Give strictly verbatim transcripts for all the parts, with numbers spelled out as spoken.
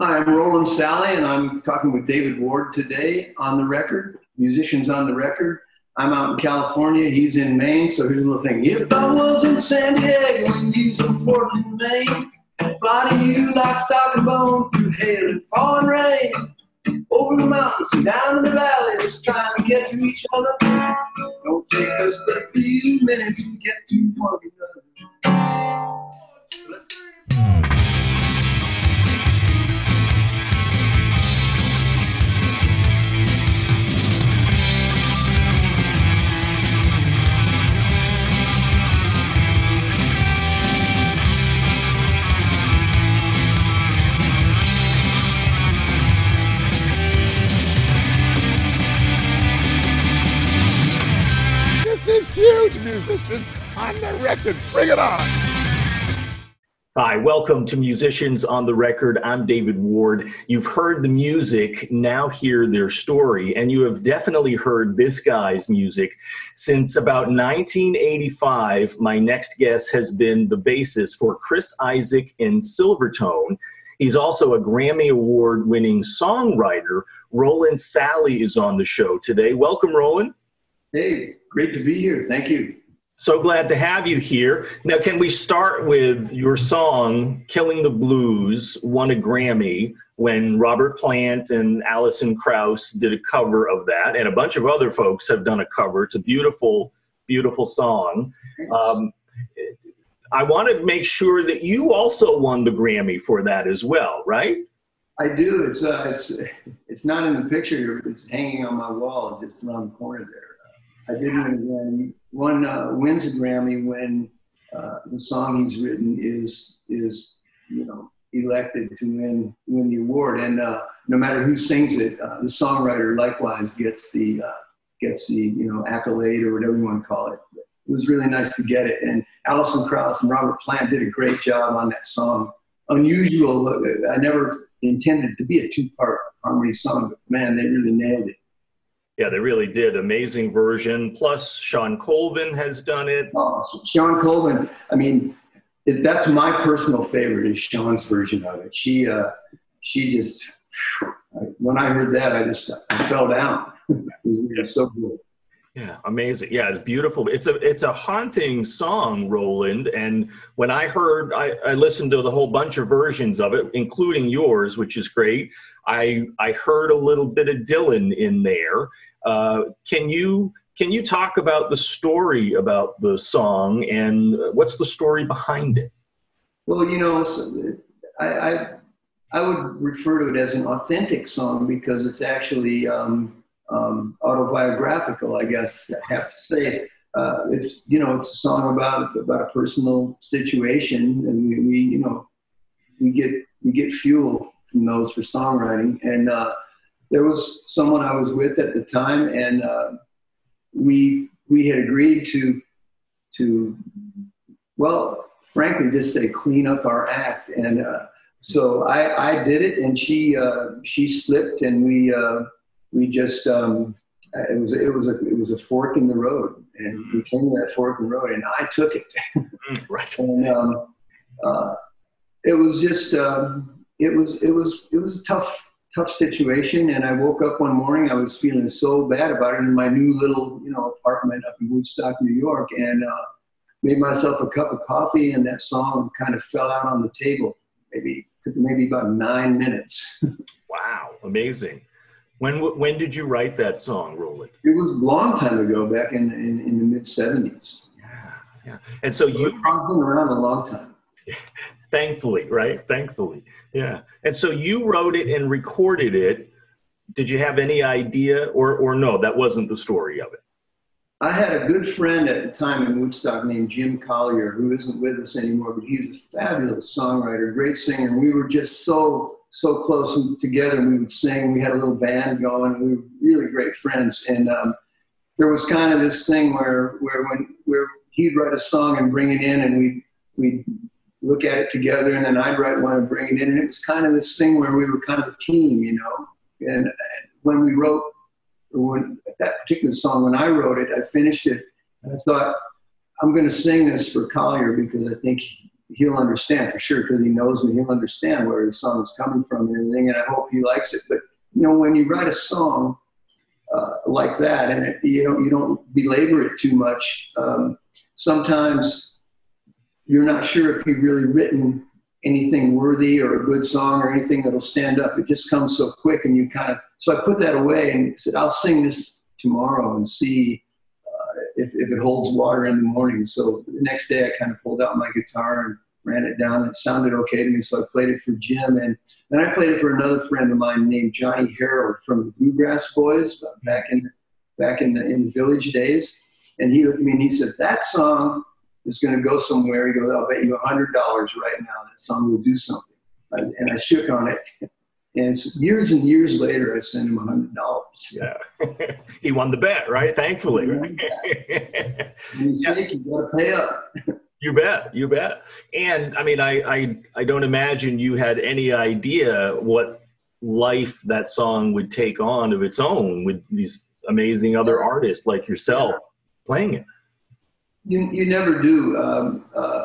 Hi, I'm Rowland Salley, and I'm talking with David Ward today on the record, Musicians on the Record. I'm out in California, he's in Maine, so here's a little thing. If I was in San Diego and you was in Portland, Maine, fly to you like stock and bone through hail and falling rain. Over the mountains and down in the valleys, trying to get to each other. Don't take us but a few minutes to get to one another. Let's This is huge, Musicians on the Record. Bring it on. Hi, welcome to Musicians on the Record. I'm David Ward. You've heard the music, now hear their story, and you have definitely heard this guy's music. Since about nineteen eighty-five, my next guest has been the bassist for Chris Isaak in Silvertone. He's also a Grammy Award-winning songwriter. Rowland Salley is on the show today. Welcome, Rowland. Hey, great to be here. Thank you. So glad to have you here. Now, can we start with your song, Killing the Blues, won a Grammy when Robert Plant and Alison Krauss did a cover of that, and a bunch of other folks have done a cover. It's a beautiful, beautiful song. Um, I want to make sure that you also won the Grammy for that as well, right? I do. It's, uh, it's, it's not in the picture. It's hanging on my wall just around the corner there. I did win a Grammy. One uh, wins a Grammy when uh, the song he's written is is you know elected to win win the award, and uh, no matter who sings it, uh, the songwriter likewise gets the uh, gets the you know accolade or whatever you want to call it. But it was really nice to get it, and Alison Krauss and Robert Plant did a great job on that song. Unusual. I never intended it to be a two-part harmony song, but man, they really nailed it. Yeah, they really did. Amazing version. Plus, Shawn Colvin has done it. Oh, so Shawn Colvin. I mean, it, that's my personal favorite is Shawn's version of it. She, uh, she just, when I heard that, I just I fell down. It was really so cool. Yeah, amazing. Yeah, it's beautiful. It's a, it's a haunting song, Rowland. And when I heard, I, I listened to the whole bunch of versions of it, including yours, which is great. I, I heard a little bit of Dylan in there. Uh, can you can you talk about the story about the song and what's the story behind it? Well, you know, so I, I I would refer to it as an authentic song because it's actually um, um, autobiographical, I guess I have to say. Uh, it's you know it's a song about about a personal situation, and we, we you know we get we get fuel from those for songwriting and. Uh, There was someone I was with at the time, and uh, we we had agreed to to well, frankly, just say clean up our act. And uh, so I, I did it, and she uh, she slipped, and we uh, we just um, it was it was a it was a fork in the road, and we came to that fork in the road, and I took it. Right. And um, uh, it was just um, it was it was it was a tough. Tough situation, and I woke up one morning. I was feeling so bad about it in my new little, you know, apartment up in Woodstock, New York, and uh, made myself a cup of coffee. And that song kind of fell out on the table. Maybe took maybe about nine minutes. Wow, amazing! When when did you write that song, Rowland? It was a long time ago, back in in, in the mid seventies. Yeah, yeah. And so, so you been around a long time. Thankfully, right? Thankfully. Yeah. And so you wrote it and recorded it. Did you have any idea or, or no, that wasn't the story of it? I had a good friend at the time in Woodstock named Jim Collier, who isn't with us anymore, but he's a fabulous songwriter, great singer. We were just so, so close together. We would sing. We had a little band going. We were really great friends. And um, there was kind of this thing where, where, when, where he'd write a song and bring it in, and we'd, we'd look at it together, and then I'd write one and bring it in. And it was kind of this thing where we were kind of a team, you know. And when we wrote when, that particular song, when I wrote it, I finished it, and I thought, I'm going to sing this for Collier because I think he'll understand for sure, because he knows me. He'll understand where the song is coming from and everything, and I hope he likes it. But, you know, when you write a song uh, like that, and it, you don't you don't belabor it too much, um, sometimes you're not sure if you've really written anything worthy or a good song or anything that'll stand up. It just comes so quick, and you kind of, so I put that away and said, I'll sing this tomorrow and see uh, if, if it holds water in the morning. So the next day I kind of pulled out my guitar and ran it down. It sounded okay to me, so I played it for Jim, and then I played it for another friend of mine named Johnny Harold from the Bluegrass Boys back in back in the, in the Village days. And he looked at me and he said, that song is going to go somewhere. He goes, I'll bet you one hundred dollars right now that song will do something. And I shook on it. And years and years later, I sent him one hundred dollars. Yeah. He won the bet, right? Thankfully, right? Yeah. You think you got to pay up. You bet. You bet. And, I mean, I, I, I don't imagine you had any idea what life that song would take on of its own with these amazing other artists like yourself yeah. playing it. You, you never do. Um, uh,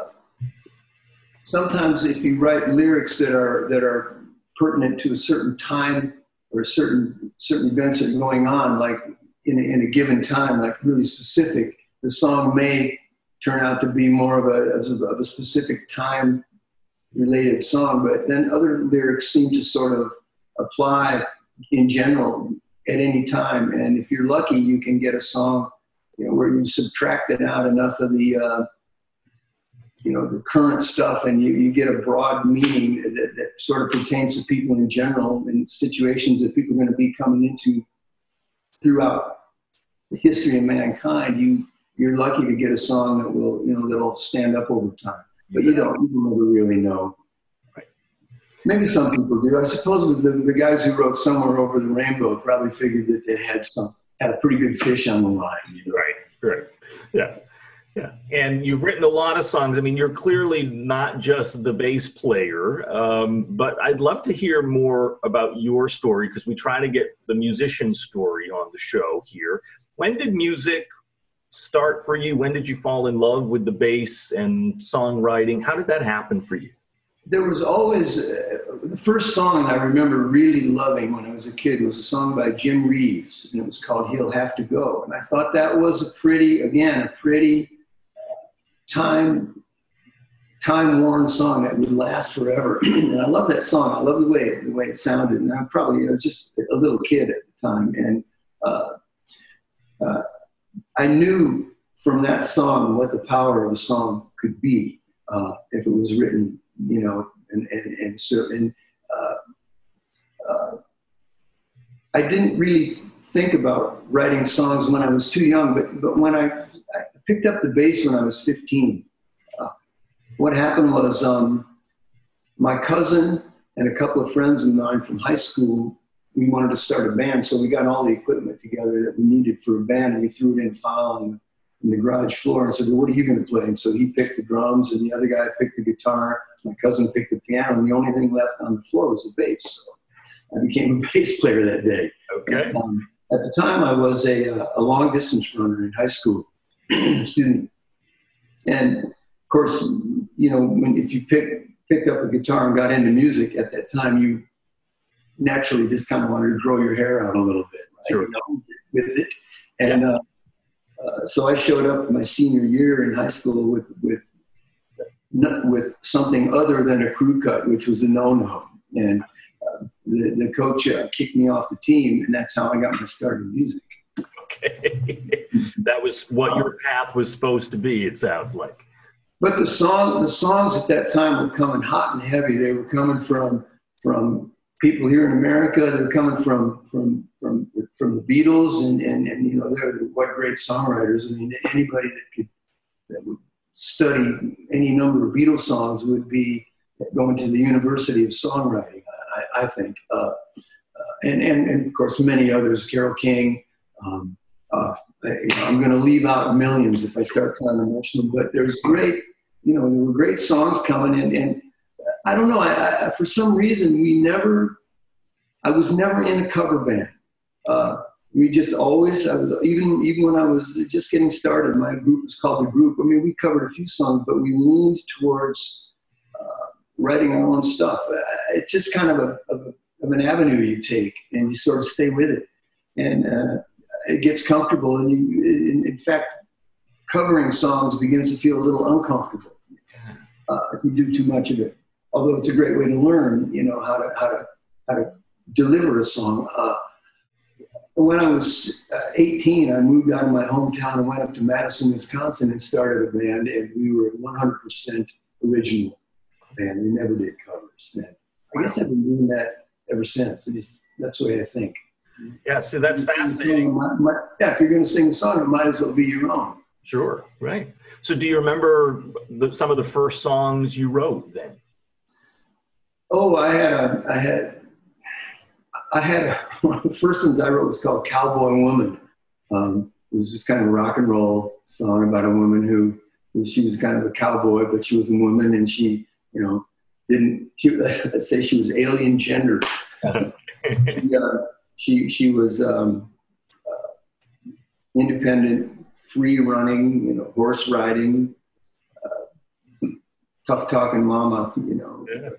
sometimes if you write lyrics that are, that are pertinent to a certain time or certain, certain events that are going on, like in a, in a given time, like really specific, the song may turn out to be more of a, of a specific time related song, but then other lyrics seem to sort of apply in general at any time. And if you're lucky, you can get a song, you know, where you subtracted out enough of the, uh, you know, the current stuff, and you, you get a broad meaning that, that sort of pertains to people in general and situations that people are going to be coming into throughout the history of mankind. You, you're lucky to get a song that will, you know, that'll stand up over time. But you don't, you never really know. Right. Maybe some people do. I suppose the, the guys who wrote Somewhere Over the Rainbow probably figured that they had some. Had a pretty good fish on the line. You know? Right, right. Yeah, yeah. And you've written a lot of songs. I mean, you're clearly not just the bass player, um, but I'd love to hear more about your story, because we try to get the musician story on the show here. When did music start for you? When did you fall in love with the bass and songwriting? How did that happen for you? There was always, uh, the first song I remember really loving when I was a kid was a song by Jim Reeves, and it was called He'll Have to Go. And I thought that was a pretty, again, a pretty time, time-worn song that would last forever. And I love that song. I love the way, the way it sounded. And I probably, I was just a little kid at the time. And uh, uh, I knew from that song what the power of a song could be uh, if it was written, you know, and, and, and so, and, uh, uh, I didn't really think about writing songs when I was too young, but, but when I, I picked up the bass when I was fifteen, uh, what happened was, um, my cousin and a couple of friends of mine from high school, we wanted to start a band. So we got all the equipment together that we needed for a band, and we threw it in a pile on, in the garage floor, and said, well, what are you going to play? And so he picked the drums, and the other guy picked the guitar. My cousin picked the piano, and the only thing left on the floor was the bass. So I became a bass player that day. Okay. Um, at the time, I was a, a long-distance runner in high school, student. And, of course, you know, when, if you pick, picked up a guitar and got into music at that time, you naturally just kind of wanted to grow your hair out a little bit. Right? Sure. You know, with it. And, yeah. uh, Uh, so I showed up my senior year in high school with with with something other than a crew cut, which was a no-no. And uh, the, the coach uh, kicked me off the team, and that's how I got my start in music. Okay. That was what your path was supposed to be, it sounds like. But the song, the songs at that time were coming hot and heavy. They were coming from from people here in America. They were coming from from from from the Beatles, and, and, and you know, they're what great songwriters. I mean, anybody that could that would study any number of Beatles songs would be going to the University of Songwriting, I, I think. Uh, uh, and, and, and, of course, many others, Carole King. Um, uh, you know, I'm going to leave out millions if I start trying to mention them, but there's great, you know, there were great songs coming in. And I don't know, I, I, for some reason, we never, I was never in a cover band. Uh, we just always, I was, even, even when I was just getting started, my group was called The Group. I mean, we covered a few songs, but we leaned towards writing our own stuff. It's just kind of a, of, of an avenue you take, and you sort of stay with it, and uh, it gets comfortable. And you, in, in fact, covering songs begins to feel a little uncomfortable uh, if you do too much of it. Although it's a great way to learn, you know, how to how to how to deliver a song. Uh, when I was eighteen, I moved out of my hometown and went up to Madison, Wisconsin, and started a band. And we were one hundred percent original band. We never did covers. And I guess I've been doing that ever since. It is, that's the way I think. Yeah, so that's if fascinating. Might, might, yeah, if you're going to sing a song, it might as well be your own. Sure. Right. So, do you remember the, some of the first songs you wrote then? Oh, I had a, I had, I had a, one of the first ones I wrote was called Cowboy Woman. Um, it was just kind of a rock and roll song about a woman who, she was kind of a cowboy, but she was a woman, and she, you know, didn't, she, let's say she was alien gender. she, uh, she, she was um, uh, independent, free running, you know, horse riding, uh, tough talking mama, you know. Yeah.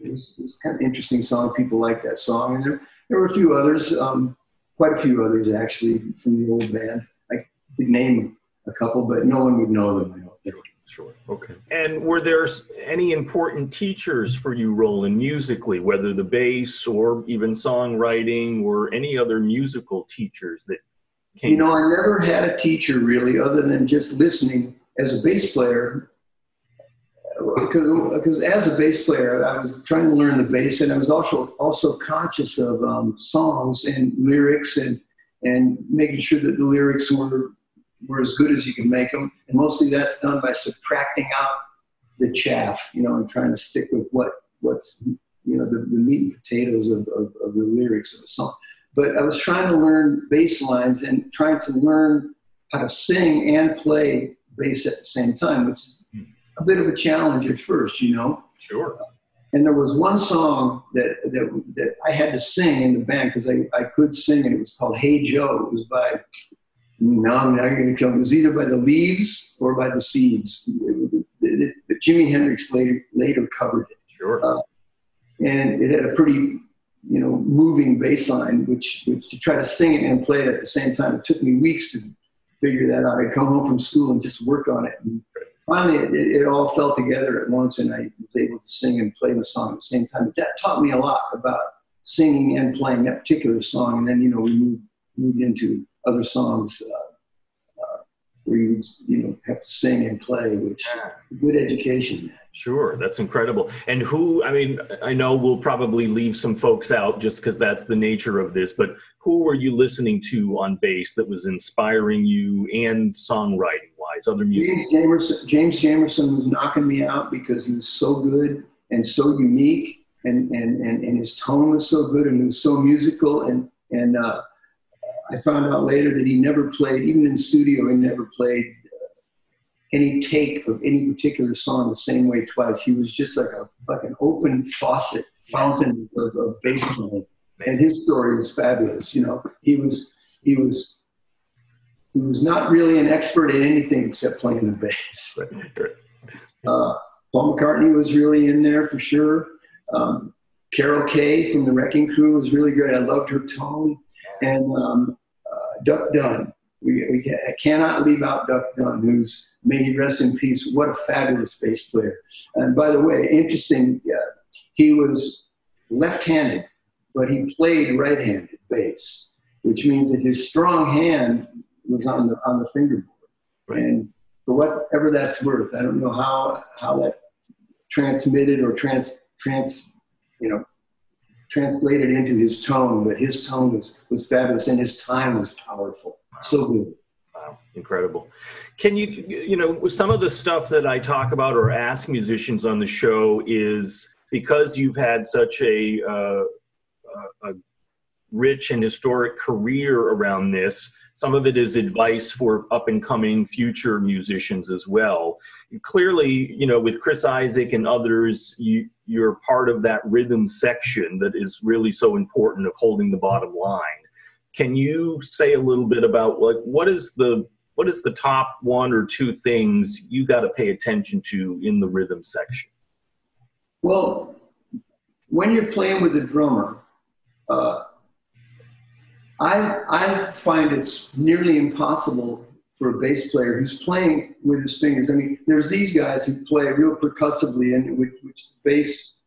It was, it was kind of interesting song. People like that song, and there, there were a few others, um, quite a few others actually from the old band. I could name a couple, but no one would know them. I don't think. Sure. Okay. And were there any important teachers for you, Roland, musically, whether the bass or even songwriting, or any other musical teachers that came? You know, I never had a teacher really, other than just listening as a bass player. Because, because as a bass player, I was trying to learn the bass, and I was also also conscious of um, songs and lyrics, and and making sure that the lyrics were were as good as you can make them. And mostly that's done by subtracting out the chaff, you know, and trying to stick with what what's you know the, the meat and potatoes of, of, of the lyrics of a song. But I was trying to learn bass lines and trying to learn how to sing and play bass at the same time, which is a bit of a challenge at first, you know. Sure. And there was one song that that, that I had to sing in the band because I, I could sing, and it was called Hey Joe. It was by, no, I'm not going to come. It was either by the Leaves or by the Seeds. It, it, it, it, Jimi Hendrix later later covered it. Sure. Uh, and it had a pretty, you know, moving bass line, which, which to try to sing it and play it at the same time, it took me weeks to figure that out. I'd come home from school and just work on it. And, finally, it, it all fell together at once, and I was able to sing and play the song at the same time. But that taught me a lot about singing and playing that particular song. And then, you know, we moved, moved into other songs uh, uh, where you, you know, have to sing and play, which is good education. Sure, that's incredible. And who, I mean, I know we'll probably leave some folks out just because that's the nature of this, but who were you listening to on bass that was inspiring you, and songwriting-wise, other music? James Jamerson, James Jamerson was knocking me out because he was so good and so unique, and, and, and, and his tone was so good, and he was so musical. And, and uh, I found out later that he never played, even in studio, he never played any take of any particular song the same way twice. He was just like a like an open faucet, fountain of, of bass playing. And his story was fabulous. You know, he was he was he was not really an expert in anything except playing the bass. uh, Paul McCartney was really in there for sure. Um, Carol Kay from the Wrecking Crew was really great. I loved her tone. And um, uh, Duck Dunn. We, we I cannot leave out Duck Dunn, who's, may he rest in peace, what a fabulous bass player. And by the way, interesting, uh, he was left-handed, but he played right-handed bass, which means that his strong hand was on the, on the fingerboard. Right. And for whatever that's worth, I don't know how, how that transmitted or trans, trans, you know, translated into his tone, but his tone was, was fabulous, and his time was powerful. So good. Wow, incredible. Can you, you know, some of the stuff that I talk about or ask musicians on the show is because you've had such a, uh, a rich and historic career around this, some of it is advice for up-and-coming future musicians as well. Clearly, you know, with Chris Isaak and others, you, you're part of that rhythm section that is really so important of holding the bottom line. Can you say a little bit about like what is the what is the top one or two things you got to pay attention to in the rhythm section? Well, when you're playing with a drummer, uh, I, I find it's nearly impossible for a bass player who's playing with his fingers. I mean, there's these guys who play real percussively, and which, which bass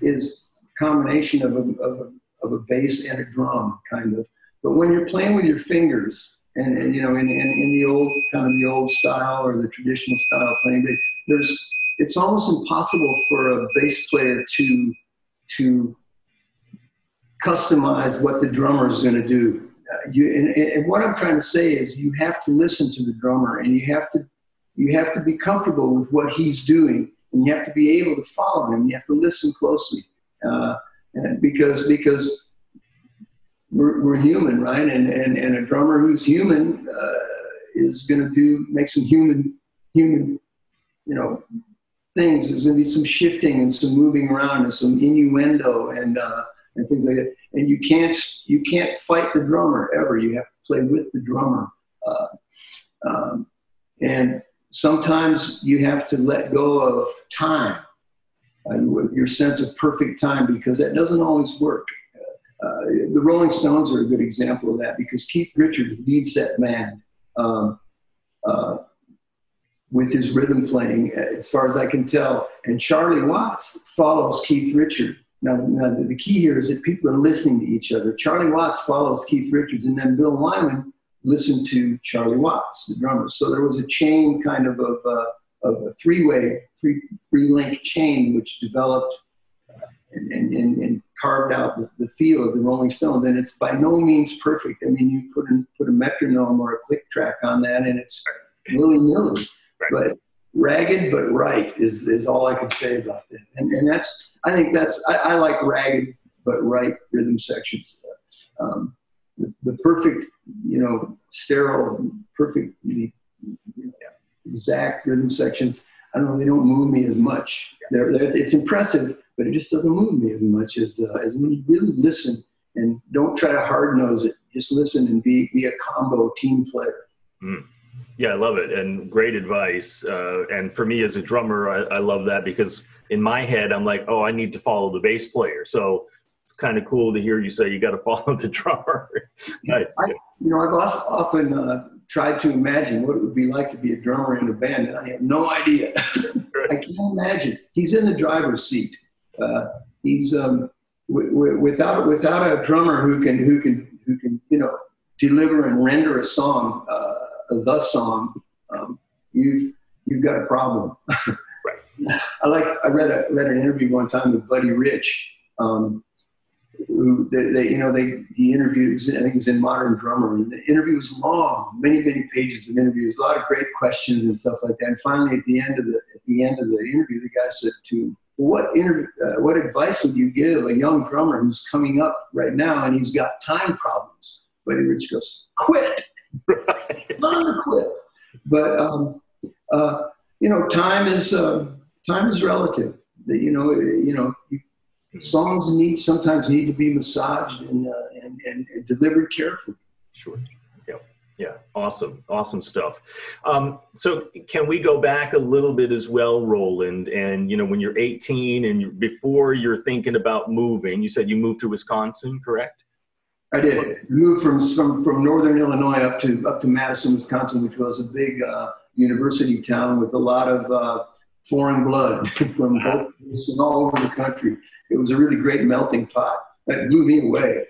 is a combination of a, of, a, of a bass and a drum, kind of. But when you're playing with your fingers, and, and you know, in, in, in the old kind of the old style or the traditional style playing bass, there's it's almost impossible for a bass player to to customize what the drummer is going to do. Uh, you, and, and what I'm trying to say is, you have to listen to the drummer, and you have to you have to be comfortable with what he's doing, and you have to be able to follow him. You have to listen closely, uh, and because because we're, we're human, right? And, and and a drummer who's human uh, is going to do make some human human you know things. There's going to be some shifting and some moving around and some innuendo and. Uh, and things like that. And you can't, you can't fight the drummer ever. You have to play with the drummer. Uh, um, and sometimes you have to let go of time, uh, your sense of perfect time, because that doesn't always work. Uh, the Rolling Stones are a good example of that, because Keith Richards leads that band um, uh, with his rhythm playing, as far as I can tell. And Charlie Watts follows Keith Richards. Now, now, the key here is that people are listening to each other. Charlie Watts follows Keith Richards, and then Bill Wyman listened to Charlie Watts, the drummer. So there was a chain kind of of, uh, of a three-way, three, three-link chain, which developed uh, and, and, and carved out the, the feel of the Rolling Stones. And it's by no means perfect. I mean, you put, in, put a metronome or a click track on that, and it's willy-nilly. Right. But ragged but right is, is all I can say about that. And, and that's... I think that's, I, I like ragged but right rhythm sections. Um, the, the perfect, you know, sterile, perfect, you know, exact rhythm sections, I don't know, they don't move me as much. They're, they're, it's impressive, but it just doesn't move me as much as, uh, as when you really listen and don't try to hard-nose it. Just listen and be, be a combo team player. Mm. Yeah, I love it, and great advice. Uh, and for me as a drummer, I, I love that, because in my head, I'm like, oh, I need to follow the bass player. So it's kind of cool to hear you say you got to follow the drummer. Nice. I, you know, I've often uh, tried to imagine what it would be like to be a drummer in a band, and I have no idea. Right. I can't imagine. He's in the driver's seat. Uh, he's um, w w without without a drummer who can who can who can you know deliver and render a song, uh, the song. Um, you've you've got a problem. I like. I read a read an interview one time with Buddy Rich, um, who they, they, you know they he interviewed. I think it was in Modern Drummer, and the interview was long, many many pages of interviews, a lot of great questions and stuff like that. And finally, at the end of the at the end of the interview, the guy said to him, "What interview? Uh, what advice would you give a young drummer who's coming up right now and he's got time problems?" Buddy Rich goes, "Quit, learn to quit." But um, uh, you know, time is. Uh, Time is relative. That you know, you know, songs need sometimes need to be massaged and uh, and, and and delivered carefully. Sure. Yeah. Yeah. Awesome. Awesome stuff. Um, so, can we go back a little bit as well, Roland? And you know, when you're eighteen and you're, before you're thinking about moving, you said you moved to Wisconsin, correct? I did. Moved from from from northern Illinois up to up to Madison, Wisconsin, which was a big uh, university town with a lot of. Uh, foreign blood from both and all over the country. It was a really great melting pot. That blew me away.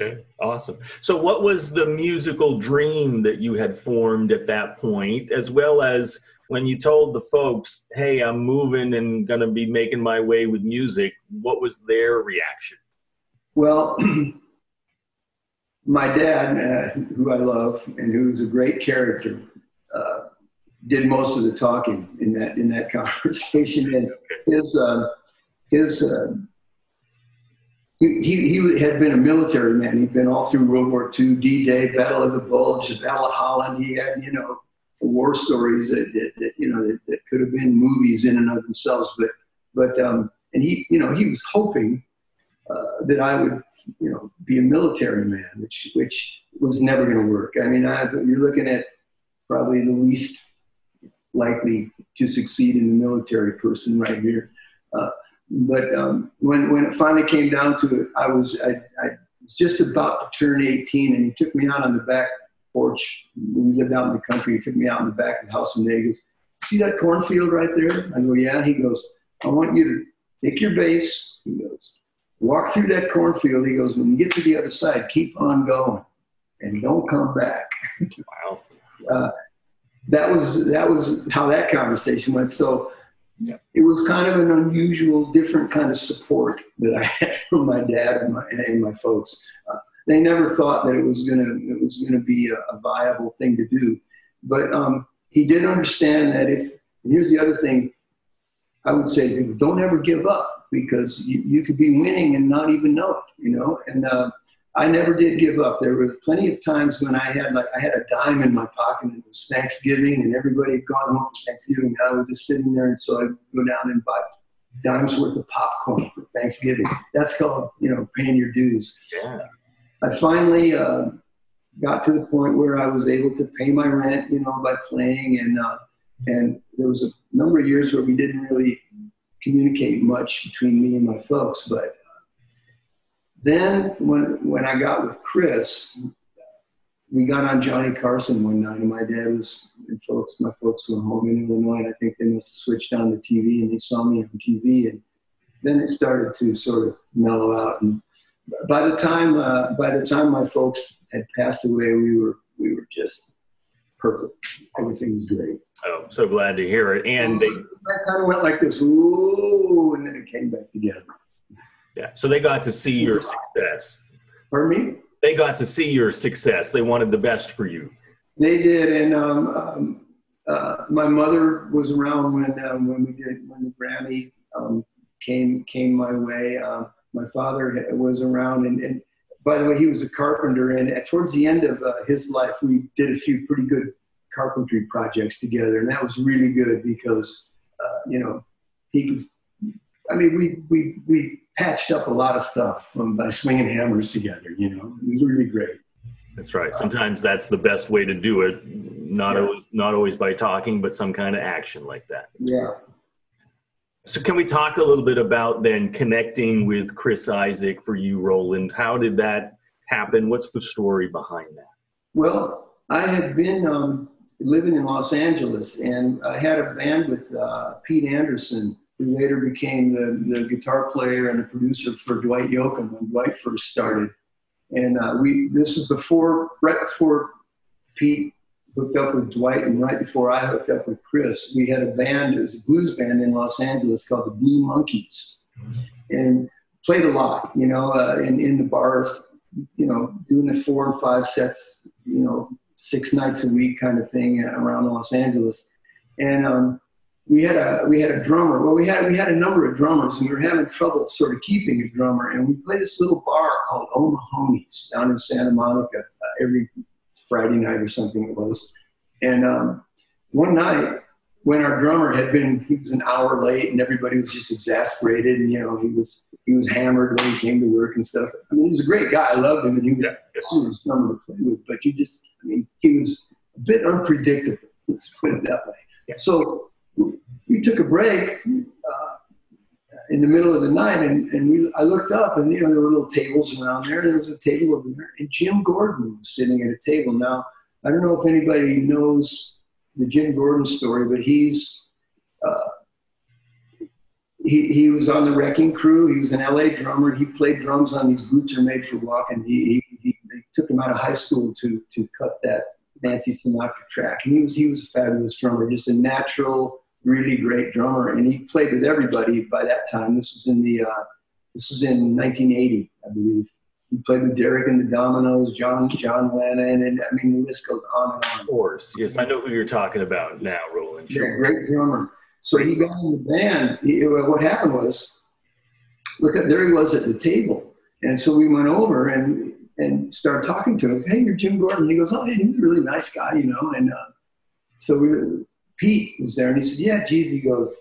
Okay, awesome. So what was the musical dream that you had formed at that point, as well as when you told the folks, hey, I'm moving and going to be making my way with music, what was their reaction? Well, my dad, uh, who I love and who's a great character, uh, did most of the talking in that in that conversation, and his uh, his uh, he, he he had been a military man. He'd been all through World War Two, D Day, Battle of the Bulge, the Battle of Holland. He had you know war stories that, that, that you know that, that could have been movies in and of themselves. But but um, and he you know he was hoping uh, that I would you know be a military man, which which was never going to work. I mean, I you're looking at probably the least likely to succeed in the military person right here. Uh, But um, when when it finally came down to it, I was I, I was just about to turn eighteen, and he took me out on the back porch. We lived out in the country. He took me out in the back of the house in Vegas. See that cornfield right there? I go, yeah. He goes, I want you to take your bass. He goes, walk through that cornfield. He goes, when you get to the other side, keep on going, and don't come back. Wow. Uh, that was that was how that conversation went. So. Yeah. It was kind of an unusual, different kind of support that I had from my dad and my, and my folks. Uh, they never thought that it was going to it was going to be a, a viable thing to do, but um, he did understand that if. And here's the other thing, I would say: don't ever give up, because you, you could be winning and not even know it, you know. And uh, I never did give up. There were plenty of times when I had like I had a dime in my pocket, and it was Thanksgiving, and everybody had gone home for Thanksgiving. And I was just sitting there, and so I'd go down and buy dimes worth of popcorn for Thanksgiving. That's called, you know, paying your dues. Yeah. I finally uh, got to the point where I was able to pay my rent, you know, by playing, and uh, and there was a number of years where we didn't really communicate much between me and my folks, but. Then when, when I got with Chris, we got on Johnny Carson one night, and my dad was, and folks, my folks were home in Illinois. I think they must have switched on the T V, and they saw me on T V, and then it started to sort of mellow out. And by the time, uh, by the time my folks had passed away, we were, we were just perfect. Everything was great. Oh, I'm so glad to hear it. And they kind of went like this, ooh, and then it came back together. Yeah, so they got to see your success. Pardon me? They got to see your success. They wanted the best for you. They did, and um, um, uh, my mother was around when uh, when we did when the Grammy um, came came my way. Uh, my father was around, and, and by the way, he was a carpenter. And at, towards the end of uh, his life, we did a few pretty good carpentry projects together, and that was really good because uh, you know he was. I mean, we we we. patched up a lot of stuff from by swinging hammers together, you know. It was really great. That's right. Sometimes that's the best way to do it. Not yeah. always, not always by talking, but some kind of action like that. That's yeah. Great. So can we talk a little bit about then connecting with Chris Isaak for you, Rowland? How did that happen? What's the story behind that? Well, I had been um, living in Los Angeles, and I had a band with uh, Pete Anderson, who later became the, the guitar player and the producer for Dwight Yoakam when Dwight first started. And uh, we this is before, right before Pete hooked up with Dwight and right before I hooked up with Chris, we had a band, it was a blues band in Los Angeles called the Blue Monkeys. And played a lot, you know, uh, in, in the bars, you know, doing the four and five sets, you know, six nights a week kind of thing around Los Angeles. And, um, We had a we had a drummer. Well, we had we had a number of drummers, and we were having trouble sort of keeping a drummer. And we played this little bar called O'Mahony's down in Santa Monica uh, every Friday night or something it was. And um, one night when our drummer had been, he was an hour late, and everybody was just exasperated. And you know he was he was hammered when he came to work and stuff. I mean, he was a great guy. I loved him, and he was always a drummer to play with. But you just, I mean, he was a bit unpredictable. Let's put it that way. Yeah. So. We took a break uh, in the middle of the night, and, and we, I looked up, and you know there were little tables around there. There was a table over there, and Jim Gordon was sitting at a table. Now, I don't know if anybody knows the Jim Gordon story, but he's uh, he he was on the Wrecking Crew. He was an L A drummer. He played drums on These Boots Are Made for Walking. He, he, he they took him out of high school to to cut that Nancy Sinatra track, and he was he was a fabulous drummer, just a natural. Really great drummer, and he played with everybody by that time. This was in the, uh, this was in nineteen eighty, I believe. He played with Derek and the Dominoes, John John Lennon, and I mean the list goes on and on. Of course, yes, I know who you're talking about now, Rowland. Sure, yeah, great drummer. So he got in the band. He, what happened was, look at there he was at the table, and so we went over and and started talking to him. Hey, you're Jim Gordon. And he goes, oh, hey, he's a really nice guy, you know, and uh, so we. Pete was there, and he said, yeah, geez, he goes,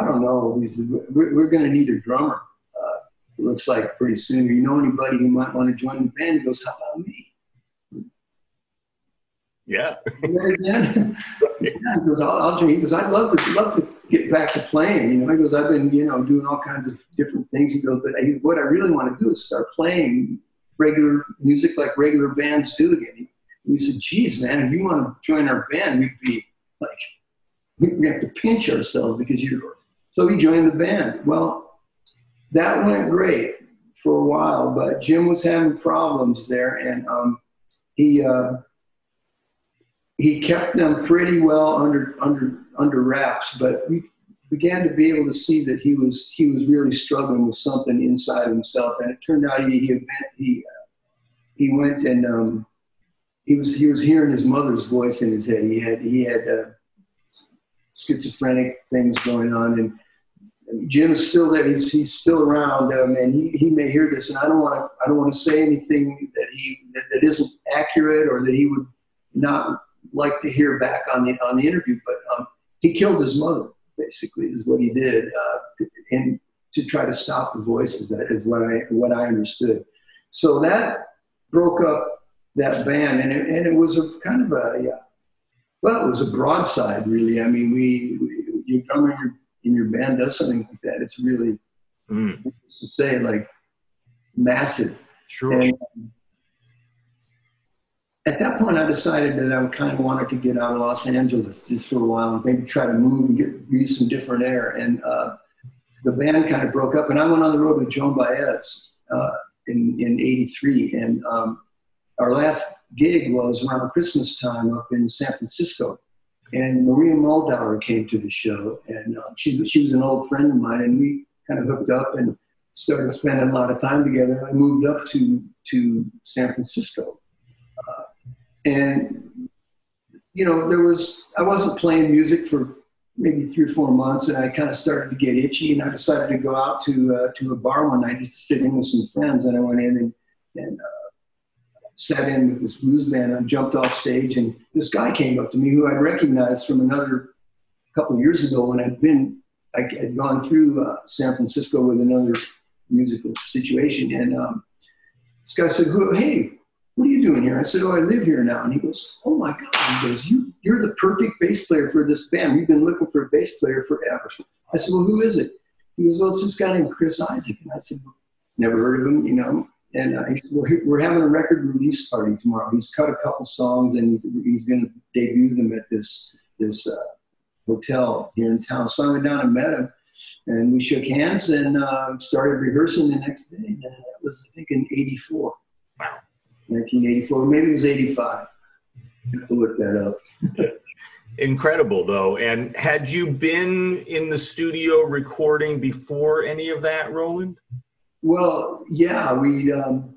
I don't know, he said, we're, we're going to need a drummer, uh, it looks like pretty soon. You know anybody who might want to join the band? He goes, how about me? Yeah. He goes, I'll, I'll join. He goes, I'd love to, love to get back to playing. You know, he goes, I've been, you know, doing all kinds of different things. He goes, but I, what I really want to do is start playing regular music like regular bands do again. And he said, geez, man, if you want to join our band, we'd be like, we have to pinch ourselves because you. So he joined the band. Well, that went great for a while, but Jim was having problems there, and um, he uh, he kept them pretty well under under under wraps. But we began to be able to see that he was he was really struggling with something inside himself, and it turned out he he he, uh, he went and um, he was he was hearing his mother's voice in his head. He had he had. Uh, schizophrenic things going on, and, and Jim is still there. He's, he's still around, um, and he, he may hear this, and I don't want to I don't want to say anything that he that, that isn't accurate or that he would not like to hear back on the on the interview. But um, he killed his mother, basically, is what he did, uh, and to try to stop the voices. That is what I what I understood. So that broke up that band, and it, and it was a kind of a yeah. Well, it was a broadside, really. I mean, we, we your drummer in your, in your band does something like that. It's really, mm. It's to say, like, massive. Sure. And, um, at that point, I decided that I kind of wanted to get out of Los Angeles just for a while and maybe try to move and get breathe some different air. And uh, the band kind of broke up, and I went on the road with Joan Baez uh, in in eighty-three, and. Um, Our last gig was around Christmas time up in San Francisco, and Maria Muldaur came to the show, and uh, she, she was an old friend of mine, and we kind of hooked up and started spending a lot of time together. I moved up to, to San Francisco. Uh, and, you know, there was, I wasn't playing music for maybe three or four months, and I kind of started to get itchy, and I decided to go out to, uh, to a bar one night just to sit in with some friends, and I went in and, and uh, sat in with this blues band. I jumped off stage, and this guy came up to me who I recognized from another couple of years ago when I'd been, I had gone through uh, San Francisco with another musical situation. And um, this guy said, hey, what are you doing here? I said, oh, I live here now. And he goes, oh my God, he goes, you, you're the perfect bass player for this band. We've been looking for a bass player forever. I said, well, who is it? He goes, well, it's this guy named Chris Isaak. And I said, never heard of him, you know. And uh, he said, well, we're having a record release party tomorrow. He's cut a couple songs, and he's going to debut them at this, this uh, hotel here in town. So I went down and met him, and we shook hands and uh, started rehearsing the next day. And that was, I think, in eighty-four. Wow. nineteen eighty-four. Maybe it was eighty-five. I have to look that up. Incredible, though. And had you been in the studio recording before any of that, Rowland? Well, yeah, we um,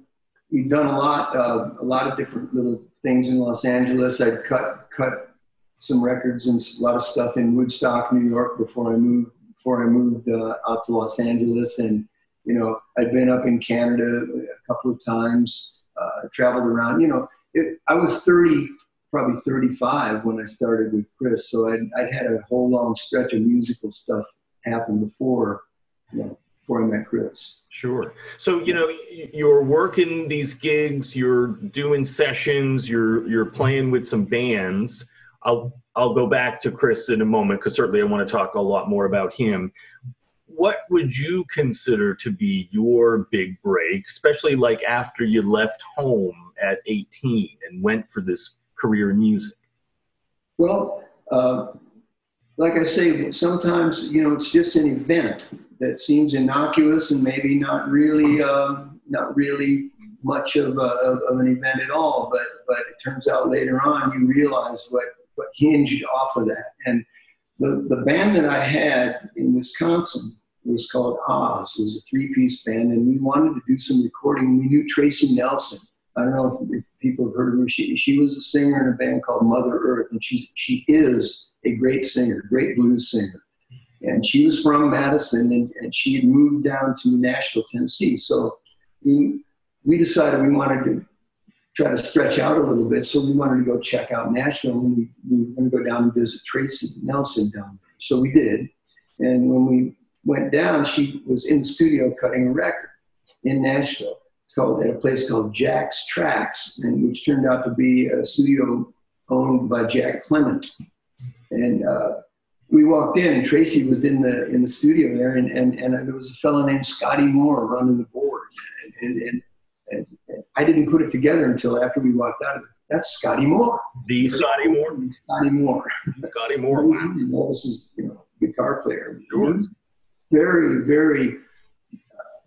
we'd done a lot, uh, a lot of different little things in Los Angeles. I'd cut cut some records and a lot of stuff in Woodstock, New York, before I moved before I moved uh, out to Los Angeles. And you know, I'd been up in Canada a couple of times, uh, traveled around. You know, it, I was thirty, probably thirty-five when I started with Chris, so I'd, I'd had a whole long stretch of musical stuff happen before. You know, I met Chris. Sure. So, you know, you're working these gigs, you're doing sessions, you're you're playing with some bands. I'll I'll go back to Chris in a moment, because certainly I want to talk a lot more about him. What would you consider to be your big break, especially like after you left home at eighteen and went for this career in music? Well, uh, like I say, sometimes, you know, it's just an event that seems innocuous and maybe not really, um, not really much of, a, of, of an event at all. But but it turns out later on you realize what, what hinged off of that. And the, the band that I had in Wisconsin was called Oz. It was a three-piece band, and we wanted to do some recording. We knew Tracy Nelson. I don't know if people have heard of her. She, she was a singer in a band called Mother Earth, and she, she is a great singer, great blues singer. And she was from Madison, and, and she had moved down to Nashville, Tennessee. So we, we decided we wanted to try to stretch out a little bit. So we wanted to go check out Nashville, and we, we were going to go down and visit Tracy Nelson down there. So we did. And when we went down, she was in the studio cutting a record in Nashville. It's called at a place called Jack's Tracks, and which turned out to be a studio owned by Jack Clement. And uh, we walked in, and Tracy was in the in the studio there, and and, and there was a fellow named Scotty Moore running the board, and, and, and, and I didn't put it together until after we walked out of it. That's Scotty Moore. The There's Scotty Moore. Scotty Moore. Scotty Moore. Wow. You know, this is, you know, guitar player. Sure. Very, very uh,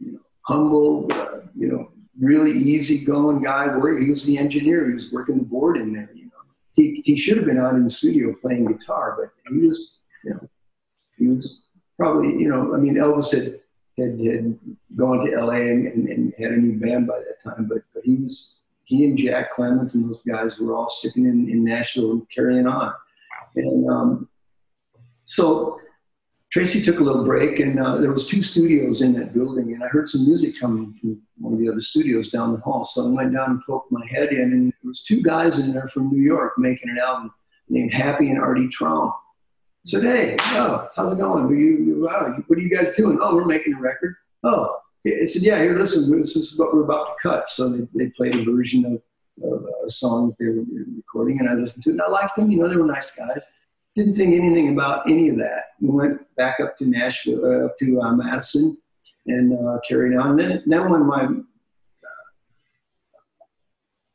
you know, humble. Uh, you know, really easygoing guy. He was the engineer. He was working the board in there. You know, he he should have been out in the studio playing guitar, but he just, you know, he was probably, you know, I mean, Elvis had had, had gone to L A and, and, and had a new band by that time, but but he was. He and Jack Clement and those guys were all sticking in, in Nashville and carrying on. And um, so Tracy took a little break, and uh, there was two studios in that building, and I heard some music coming from one of the other studios down the hall. So I went down and poked my head in, and there was two guys in there from New York making an album named Happy and Artie Traum. I said, hey, oh, how's it going? Are you, you, wow, what are you guys doing? Oh, we're making a record. Oh. I said, yeah, here, listen, this is what we're about to cut. So they, they played a version of, of a song that they were recording, and I listened to it, and I liked them. You know, they were nice guys. Didn't think anything about any of that. We went back up to Nashville, uh, up to uh, Madison, and uh, carried on. And then, then when my uh,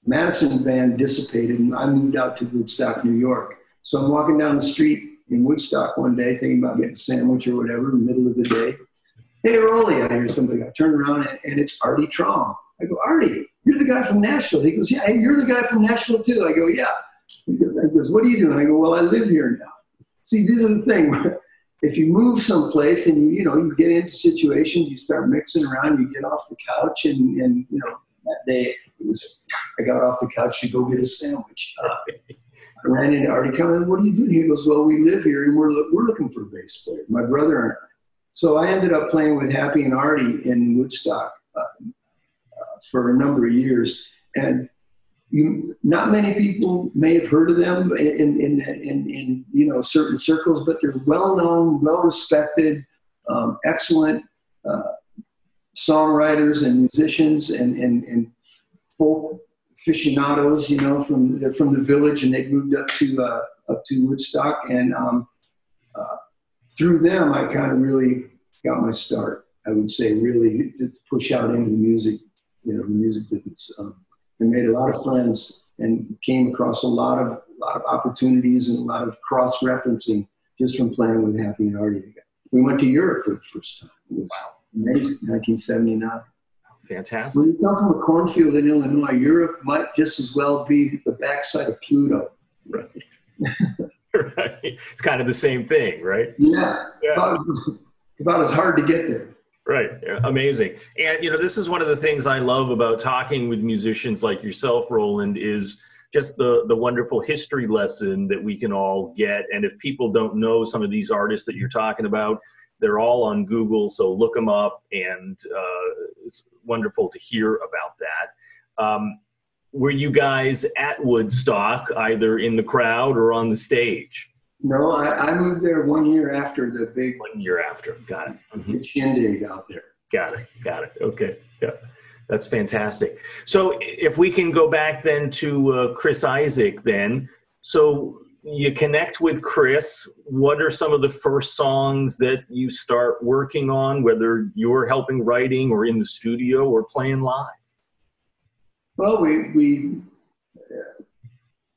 Madison band dissipated, and I moved out to Woodstock, New York. So I'm walking down the street in Woodstock one day, thinking about getting a sandwich or whatever in the middle of the day. Hey, Rolly, I hear somebody. I turn around, and, and it's Artie Traum. I go, Artie, you're the guy from Nashville. He goes, yeah, hey, you're the guy from Nashville, too. I go, yeah. He goes, what are you doing? I go, well, I live here now. See, this is the thing. If you move someplace and, you, you know, you get into situations, you start mixing around, you get off the couch, and, and you know, that day, it was, I got off the couch to go get a sandwich. Uh, I ran into Artie Traum. What do you do? He goes, well, we live here, and we're, we're looking for a bass player, my brother and I. So I ended up playing with Happy and Artie in Woodstock uh, uh, for a number of years, and you, not many people may have heard of them in, in, in, in you know, certain circles, but they're well-known, well-respected, um, excellent uh, songwriters and musicians and, and, and folk aficionados, you know, from, they're from the village, and they've moved up to, uh, up to Woodstock, and um, uh, through them, I kind of really got my start, I would say, really, to push out into the music, you know, the music business. Um, I made a lot of friends and came across a lot of a lot of opportunities and a lot of cross-referencing just from playing with Happy and Artie. We went to Europe for the first time. It was wow. amazing, nineteen seventy-nine. Fantastic. When you're talking about cornfield in Illinois, Europe might just as well be the backside of Pluto. Right. Right. It's kind of the same thing, right? Yeah. yeah. About, it's about as hard to get there. Right. Yeah. Amazing. And, you know, this is one of the things I love about talking with musicians like yourself, Rowland, is just the, the wonderful history lesson that we can all get. And if people don't know some of these artists that you're talking about, they're all on Google, so look them up. And uh, it's wonderful to hear about that. Um, Were you guys at Woodstock, either in the crowd or on the stage? No, I, I moved there one year after the big... One year after, got it. Mm-hmm. Shindig out there. Got it, got it, okay, yeah. That's fantastic. So if we can go back then to uh, Chris Isaak then. So you connect with Chris. What are some of the first songs that you start working on, whether you're helping writing or in the studio or playing live? Well, we, we uh,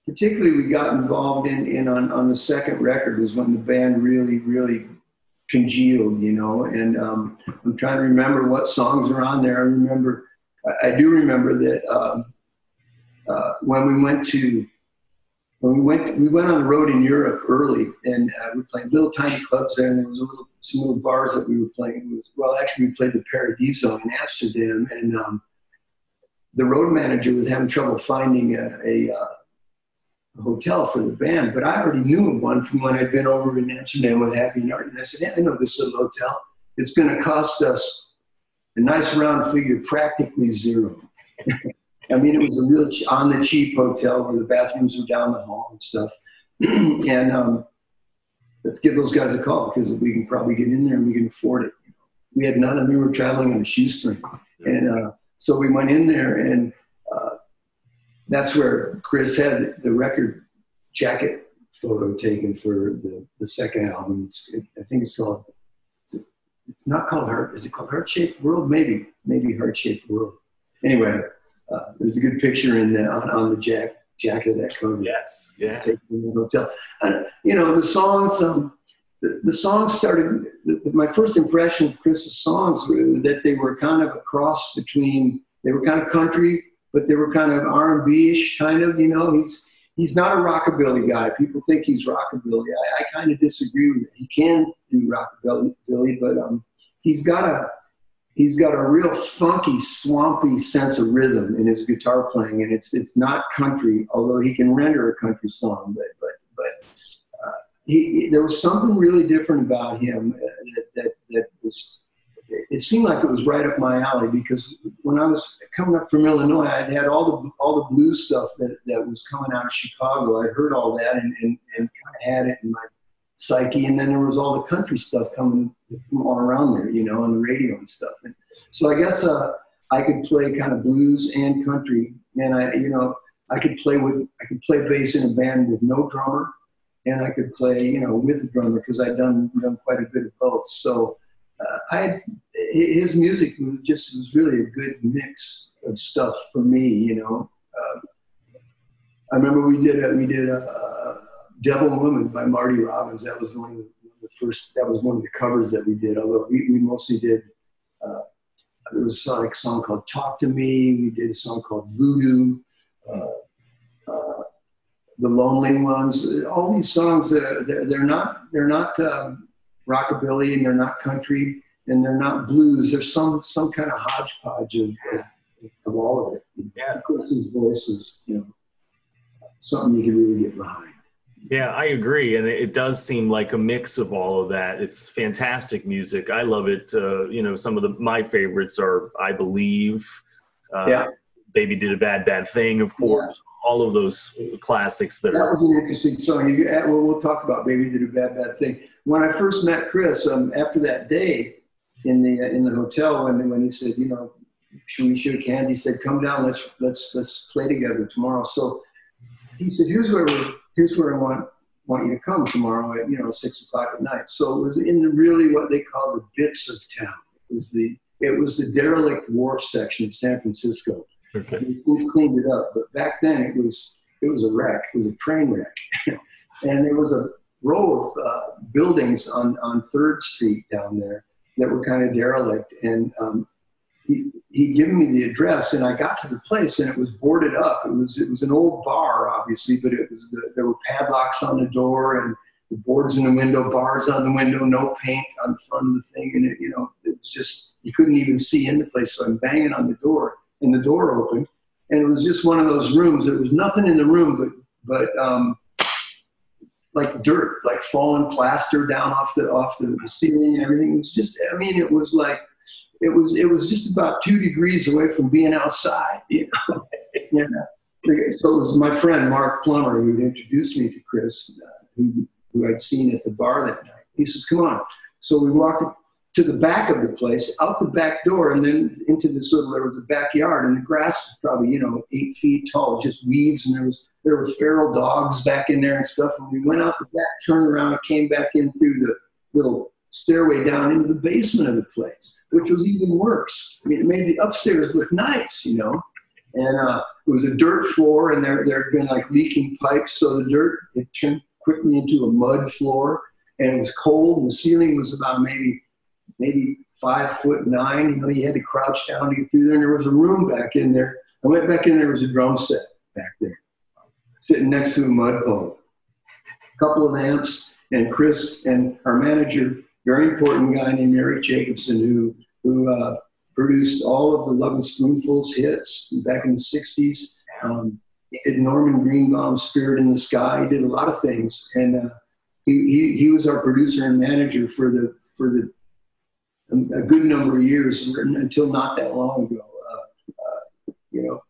particularly we got involved in, in on, on the second record was when the band really, really congealed, you know, and um, I'm trying to remember what songs are on there. I remember, I, I do remember that um, uh, when we went to, when we went, we went on the road in Europe early, and uh, we played little tiny clubs there, and there was a little, some little bars that we were playing. It was, well, actually we played the Paradiso in Amsterdam, and um, the road manager was having trouble finding a, a, a hotel for the band, but I already knew of one from when I'd been over in Amsterdam with Happy and Artie. And I said, hey, I know this little hotel. It's going to cost us a nice round figure, practically zero. I mean, it was a real on-the-cheap hotel where the bathrooms were down the hall and stuff. and um, let's give those guys a call, because we can probably get in there and we can afford it. We had none of them. We were traveling on a shoestring. And, uh, So we went in there, and uh, that's where Chris had the record jacket photo taken for the, the second album. It's, it, I think it's called, it's, it's not called Heart, is it called Heart Shaped World? Maybe, maybe Heart Shaped World. Anyway, uh, there's a good picture in the, on, on the jack, jacket of that cover. Yes, yeah. In the hotel. And, you know, the songs, um, the, the songs started, the, the, my first impression of Chris's songs were that they were kind of a cross between, they were kind of country, but they were kind of R and B-ish, kind of, you know. He's he's not a rockabilly guy. People think he's rockabilly. I, I kind of disagree with it. He can do rockabilly, but um, he's got a he's got a real funky, swampy sense of rhythm in his guitar playing, and it's it's not country, although he can render a country song. But but but uh, he, he there was something really different about him that that, that was. It seemed like it was right up my alley, because when I was coming up from Illinois, I'd had all the all the blues stuff that, that was coming out of Chicago. I'd heard all that and, and, and kind of had it in my psyche. And then there was all the country stuff coming from all around there, you know, on the radio and stuff. And so I guess uh, I could play kind of blues and country. And I, you know, I could play with I could play bass in a band with no drummer, and I could play, you know, with a drummer, because I'd done done quite a bit of both. So. Uh, I, his music was just was really a good mix of stuff for me, you know. Um, I remember we did a, we did a, a "Devil Woman" by Marty Robbins. That was one of the first. That was one of the covers that we did. Although we, we mostly did. Uh, there was a like, song called "Talk to Me." We did a song called "Voodoo." Uh, uh, the Lonely Ones. All these songs that they're, they're not. They're not. Um, rockabilly, and they're not country, and they're not blues. There's some some kind of hodgepodge of, of, of all of it. Yeah, of course, his voice is, you know, something you can really get behind. Yeah, I agree, and it does seem like a mix of all of that. It's fantastic music. I love it. Uh, you know, some of the my favorites are "I Believe," uh, yeah, "Baby Did a Bad, Bad Thing," of course. Yeah. All of those classics that, that are. That was an interesting song. You, well, we'll talk about "Baby Did a Bad, Bad Thing." When I first met Chris, um, after that day in the uh, in the hotel, when when he said, you know, should we shake hands? He said, "Come down, let's let's let's play together tomorrow." So he said, "Here's where we here's where I want want you to come tomorrow at, you know, six o'clock at night." So it was in the really what they call the bits of town. It was the it was the derelict wharf section of San Francisco. Okay. We've cleaned it up, but back then it was it was a wreck. It was a train wreck, and there was a row of uh, buildings on on Third Street down there that were kind of derelict. And um, he he'd given me the address, and I got to the place, and it was boarded up. It was it was an old bar, obviously, but it was the, there were padlocks on the door, and the boards in the window, bars on the window, no paint on the front of the thing, and it, you know, it was just you couldn't even see in the place. So I'm banging on the door. And the door opened, and it was just one of those rooms. There was nothing in the room but but um, like dirt, like fallen plaster down off the off the ceiling and everything. It was just, I mean, it was like it was it was just about two degrees away from being outside, you know. Yeah. So it was my friend Mark Plummer who introduced me to Chris, uh, who who I'd seen at the bar that night. He says, "Come on." So we walked to the back of the place, out the back door, and then into this little, there was a backyard, and the grass was probably, you know, eight feet tall, just weeds, and there was there were feral dogs back in there and stuff, and we went out the back, turned around, came back in through the little stairway down into the basement of the place, which was even worse. I mean, it made the upstairs look nice, you know, and uh, it was a dirt floor, and there, there had been, like, leaking pipes, so the dirt, it turned quickly into a mud floor, and it was cold, and the ceiling was about maybe... maybe five foot nine, you know, you had to crouch down to get through there. And there was a room back in there. I went back in, there was a drum set back there, sitting next to a mud pole. A couple of amps, and Chris and our manager, very important guy named Eric Jacobson, who, who uh, produced all of the Lovin' Spoonfuls hits back in the sixties. Um, he did Norman Greenbaum's Spirit in the Sky. He did a lot of things. And uh, he, he, he was our producer and manager for the, for the, a good number of years until not that long ago. Uh, uh, you know,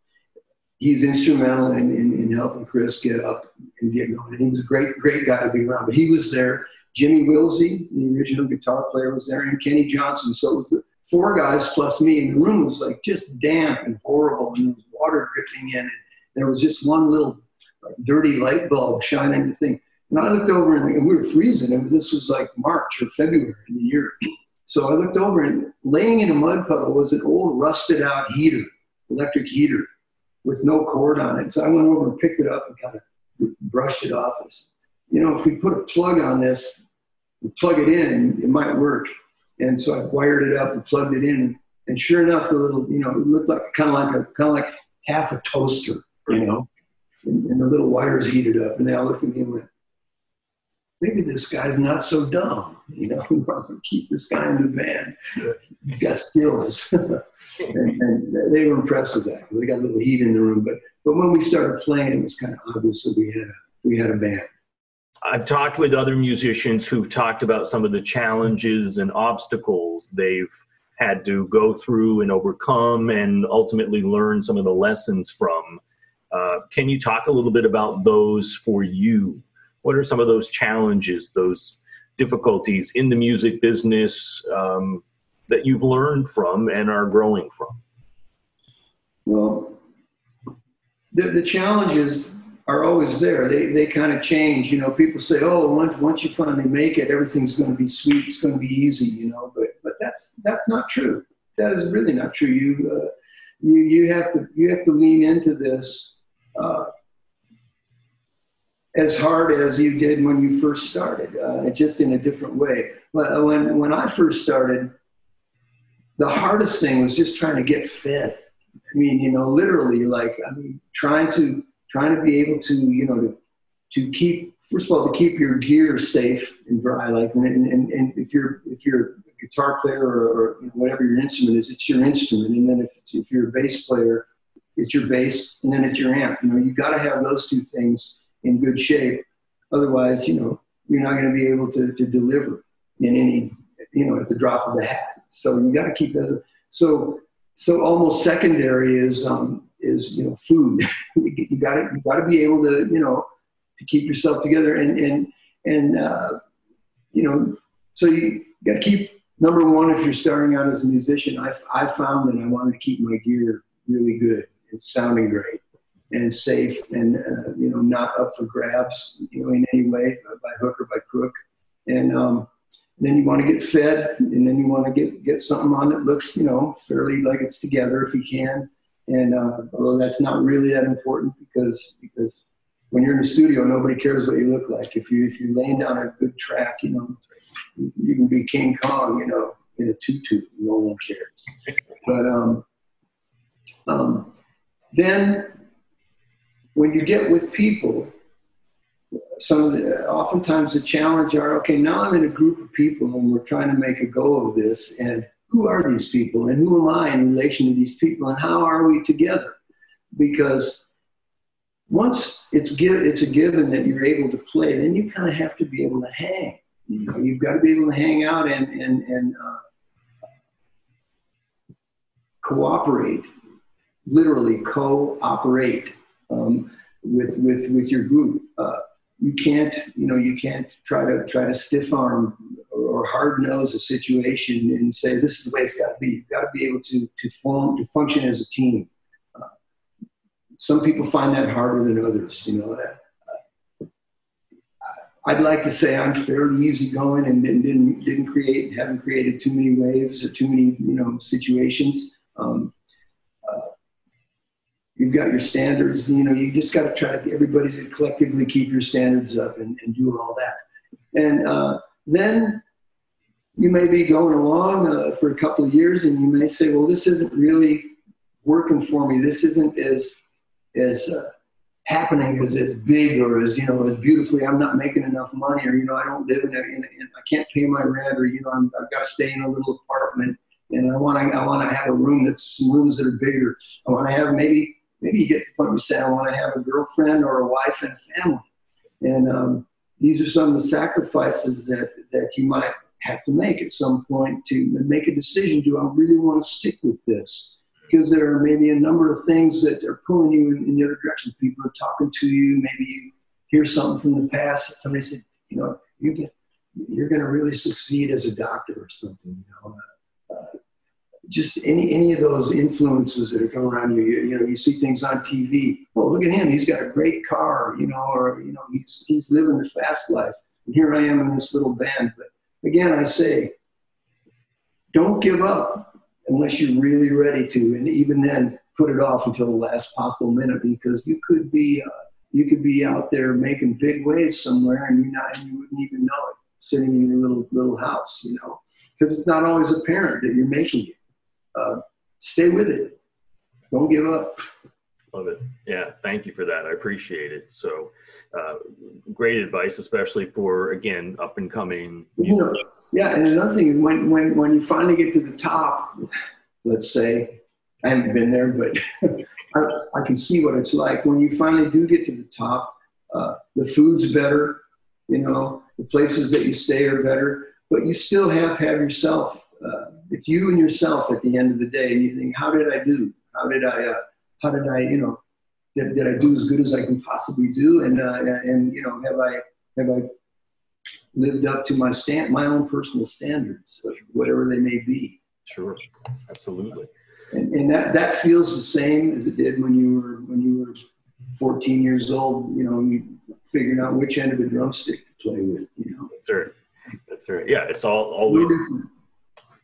he's instrumental in, in, in helping Chris get up and get going. He was a great, great guy to be around, but he was there. Jimmy Wilsey, the original guitar player, was there, and Kenny Johnson. So it was the four guys plus me, and the room was like just damp and horrible, and there was water dripping in, and there was just one little like, dirty light bulb shining in the thing. And I looked over, and we were freezing. And this was like March or February in the year. So I looked over, and laying in a mud puddle was an old rusted out heater, electric heater, with no cord on it. So I went over and picked it up and kind of brushed it off. And said, you know, if we put a plug on this, we plug it in, it might work. And so I wired it up and plugged it in. And sure enough, the little, you know, it looked like kind of like a kind of like half a toaster, you know, and, and the little wires heated up. And they all looked at me and went, maybe this guy's not so dumb, you know, we want to keep this guy in the band. He got skills. and, and they were impressed with that. They got a little heat in the room. But but when we started playing, it was kind of obvious that we had a, we had a band. I've talked with other musicians who've talked about some of the challenges and obstacles they've had to go through and overcome and ultimately learn some of the lessons from. Uh, can you talk a little bit about those for you? What are some of those challenges, those difficulties in the music business um, that you've learned from and are growing from? Well, the, the challenges are always there. They, they kind of change. You know, people say, oh, once, once you finally make it, everything's going to be sweet. It's going to be easy, you know, but, but that's, that's not true. That is really not true. You, uh, you, you have to, you have to lean into this, uh, as hard as you did when you first started, uh, just in a different way. When, when I first started, the hardest thing was just trying to get fed. I mean, you know, literally, like, I mean, trying to, trying to be able to, you know, to, to keep, first of all, to keep your gear safe and dry, like, and, and, and if you're, if you're a guitar player or, or whatever your instrument is, it's your instrument. And then if, it's, if you're a bass player, it's your bass, and then it's your amp. You know, you got to have those two things in good shape. Otherwise, you know, you're not going to be able to, to deliver in any, you know, at the drop of the hat. So you got to keep those. So, so almost secondary is, um, is, you know, food. you got to, you got to be able to, you know, to keep yourself together and, and, and, uh, you know, so you got to keep, number one, if you're starting out as a musician, I, I found that I wanted to keep my gear really good and sounding great and safe and, uh, you know, not up for grabs, you know, in any way, by hook or by crook. And um, then you want to get fed, and then you want to get, get something on that looks, you know, fairly like it's together if you can. And uh, although that's not really that important because, because when you're in the studio, nobody cares what you look like. If, you, if you're laying down a good track, you know, you can be King Kong, you know, in a tutu, no one cares. But um, um, then... when you get with people, some of the, oftentimes the challenge are, okay, now I'm in a group of people and we're trying to make a go of this, and who are these people and who am I in relation to these people and how are we together? Because once it's, give, it's a given that you're able to play, then you kind of have to be able to hang. You know, you've got to be able to hang out and, and, and uh, cooperate, literally cooperate. Um, with, with, with your group. Uh, you can't, you know, you can't try to try to stiff arm or, or hard nose a situation and say, this is the way it's got to be. You've got to be able to, to form, to function as a team. Uh, some people find that harder than others, you know. Uh, I'd like to say I'm fairly easygoing and didn't, didn't create, haven't created too many waves or too many, you know, situations. Um, You've got your standards, you know, you just got to try to, everybody's to collectively keep your standards up and, and do all that. And uh, then you may be going along uh, for a couple of years and you may say, well, this isn't really working for me. This isn't as, as uh, happening as, as big or as, you know, as beautifully. I'm not making enough money or, you know, I don't live in, a, in, a, in I can't pay my rent or, you know, I'm, I've got to stay in a little apartment and I want to, I want to have a room that's, some rooms that are bigger. I want to have maybe, Maybe you get to the point where you say, I want to have a girlfriend or a wife and a family. And um, these are some of the sacrifices that, that you might have to make at some point to make a decision. Do I really want to stick with this? Because there are maybe a number of things that are pulling you in, in the other direction. People are talking to you. Maybe you hear something from the past that somebody said, you know, you get, you're going to really succeed as a doctor or something, you know. Uh, just any any of those influences that are coming around you. You, you know, you see things on T V. Oh, look at him. He's got a great car, you know, or, you know, he's, he's living the fast life. And here I am in this little band. But again, I say, don't give up unless you're really ready to. And even then, put it off until the last possible minute, because you could be, uh, you could be out there making big waves somewhere, and you're not, and you wouldn't even know it, sitting in your little, little house, you know, because it's not always apparent that you're making it. Uh, stay with it. Don't give up. Love it. Yeah. Thank you for that. I appreciate it. So uh, great advice, especially for, again, up and coming. You know, yeah. And another thing, when, when, when you finally get to the top, let's say, I haven't been there, but I, I can see what it's like. When you finally do get to the top, uh, the food's better, you know, the places that you stay are better, but you still have to have yourself. Uh, it's you and yourself at the end of the day, and you think, how did I do? How did I, uh, how did I, you know, did, did I do as good as I can possibly do? And, uh, and you know, have I, have I lived up to my stand, my own personal standards, whatever they may be? Sure. Absolutely. And, and that, that feels the same as it did when you were, when you were fourteen years old, you know, you figuring out which end of a drumstick to play with, you know? That's right. That's right. Yeah. It's all, always,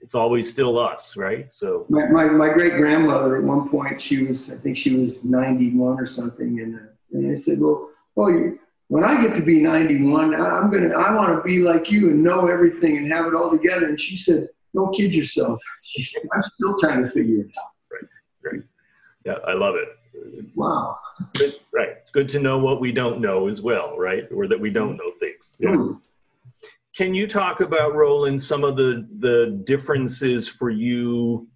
it's always still us, right? So my, my, my great grandmother at one point, she was, I think she was ninety-one or something. And, uh, and I said, well, well, you, when I get to be ninety-one, I'm going to, I want to be like you and know everything and have it all together. And she said, don't kid yourself. She said, I'm still trying to figure it out. Right. Great. Yeah. I love it. Wow. Good, right. It's good to know what we don't know as well, right? Or that we don't know things. Yeah. Mm. Can you talk about, Rowland, some of the, the differences for you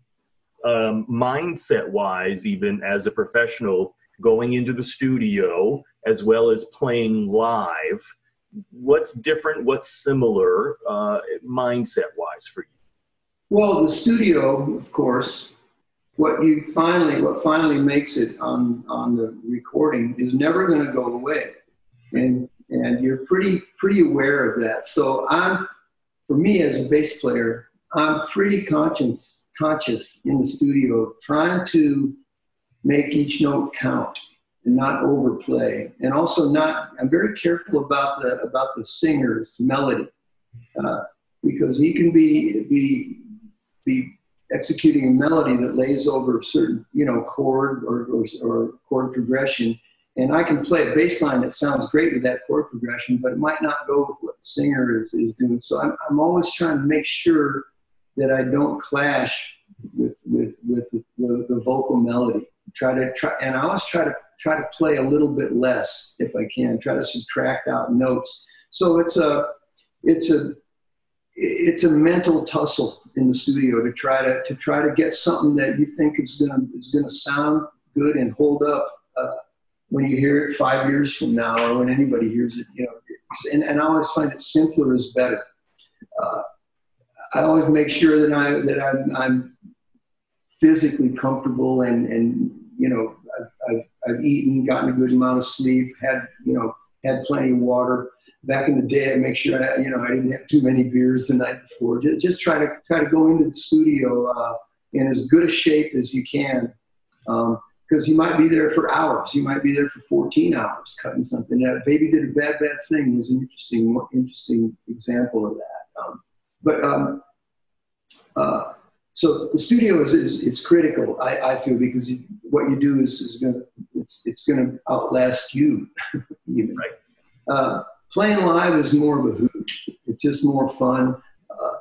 um, mindset-wise, even as a professional, going into the studio as well as playing live? What's different, what's similar uh, mindset-wise for you? Well, the studio, of course, what you finally, what finally makes it on, on the recording is never going to go away. And And you're pretty, pretty aware of that. So I'm, for me as a bass player, I'm pretty conscious, conscious in the studio, trying to make each note count and not overplay. And also not, I'm very careful about the, about the singer's melody, uh, because he can be, be, be executing a melody that lays over a certain, you know, chord or, or, or chord progression. And I can play a bass line that sounds great with that chord progression, but it might not go with what the singer is, is doing. So I'm, I'm always trying to make sure that I don't clash with, with, with the, the, the vocal melody. Try to try, and I always try to try to play a little bit less if I can. Try to subtract out notes. So it's a it's a it's a mental tussle in the studio to try to to try to get something that you think is gonna is gonna sound good and hold up. Uh, when you hear it five years from now, or when anybody hears it, you know, and, and I always find that simpler is better. Uh, I always make sure that, I, that I'm, I'm physically comfortable and, and you know, I've, I've, I've eaten, gotten a good amount of sleep, had, you know, had plenty of water. Back in the day, I make sure, I, you know, I didn't have too many beers the night before. Just, just try to, try to go into the studio uh, in as good a shape as you can. Um, Because you might be there for hours, you might be there for fourteen hours cutting something. That Baby Did a Bad, Bad Thing was an interesting, interesting example of that. Um, but um, uh, so the studio is is, is critical, I, I feel, because you, what you do is is gonna it's, it's gonna outlast you. Even. Right. Uh, playing live is more of a hoot. It's just more fun. Uh,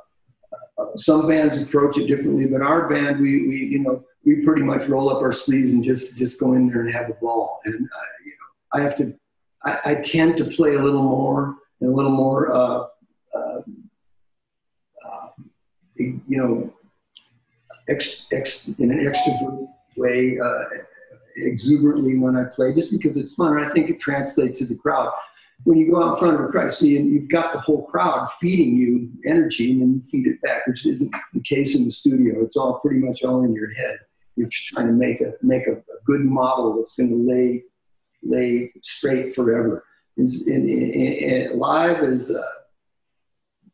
some bands approach it differently, but our band, we we you know. we pretty much roll up our sleeves and just, just go in there and have a ball. And I, you know, I have to, I, I tend to play a little more and a little more, uh, uh, uh, you know, ex, ex, in an extrovert way, uh, exuberantly when I play, just because it's fun. And I think it translates to the crowd. When you go out in front of a crowd, see, and you've got the whole crowd feeding you energy, and then you feed it back, which isn't the case in the studio. It's all pretty much all in your head. You're just trying to make a make a, a good model that's going to lay lay straight forever. And, and, and live is uh,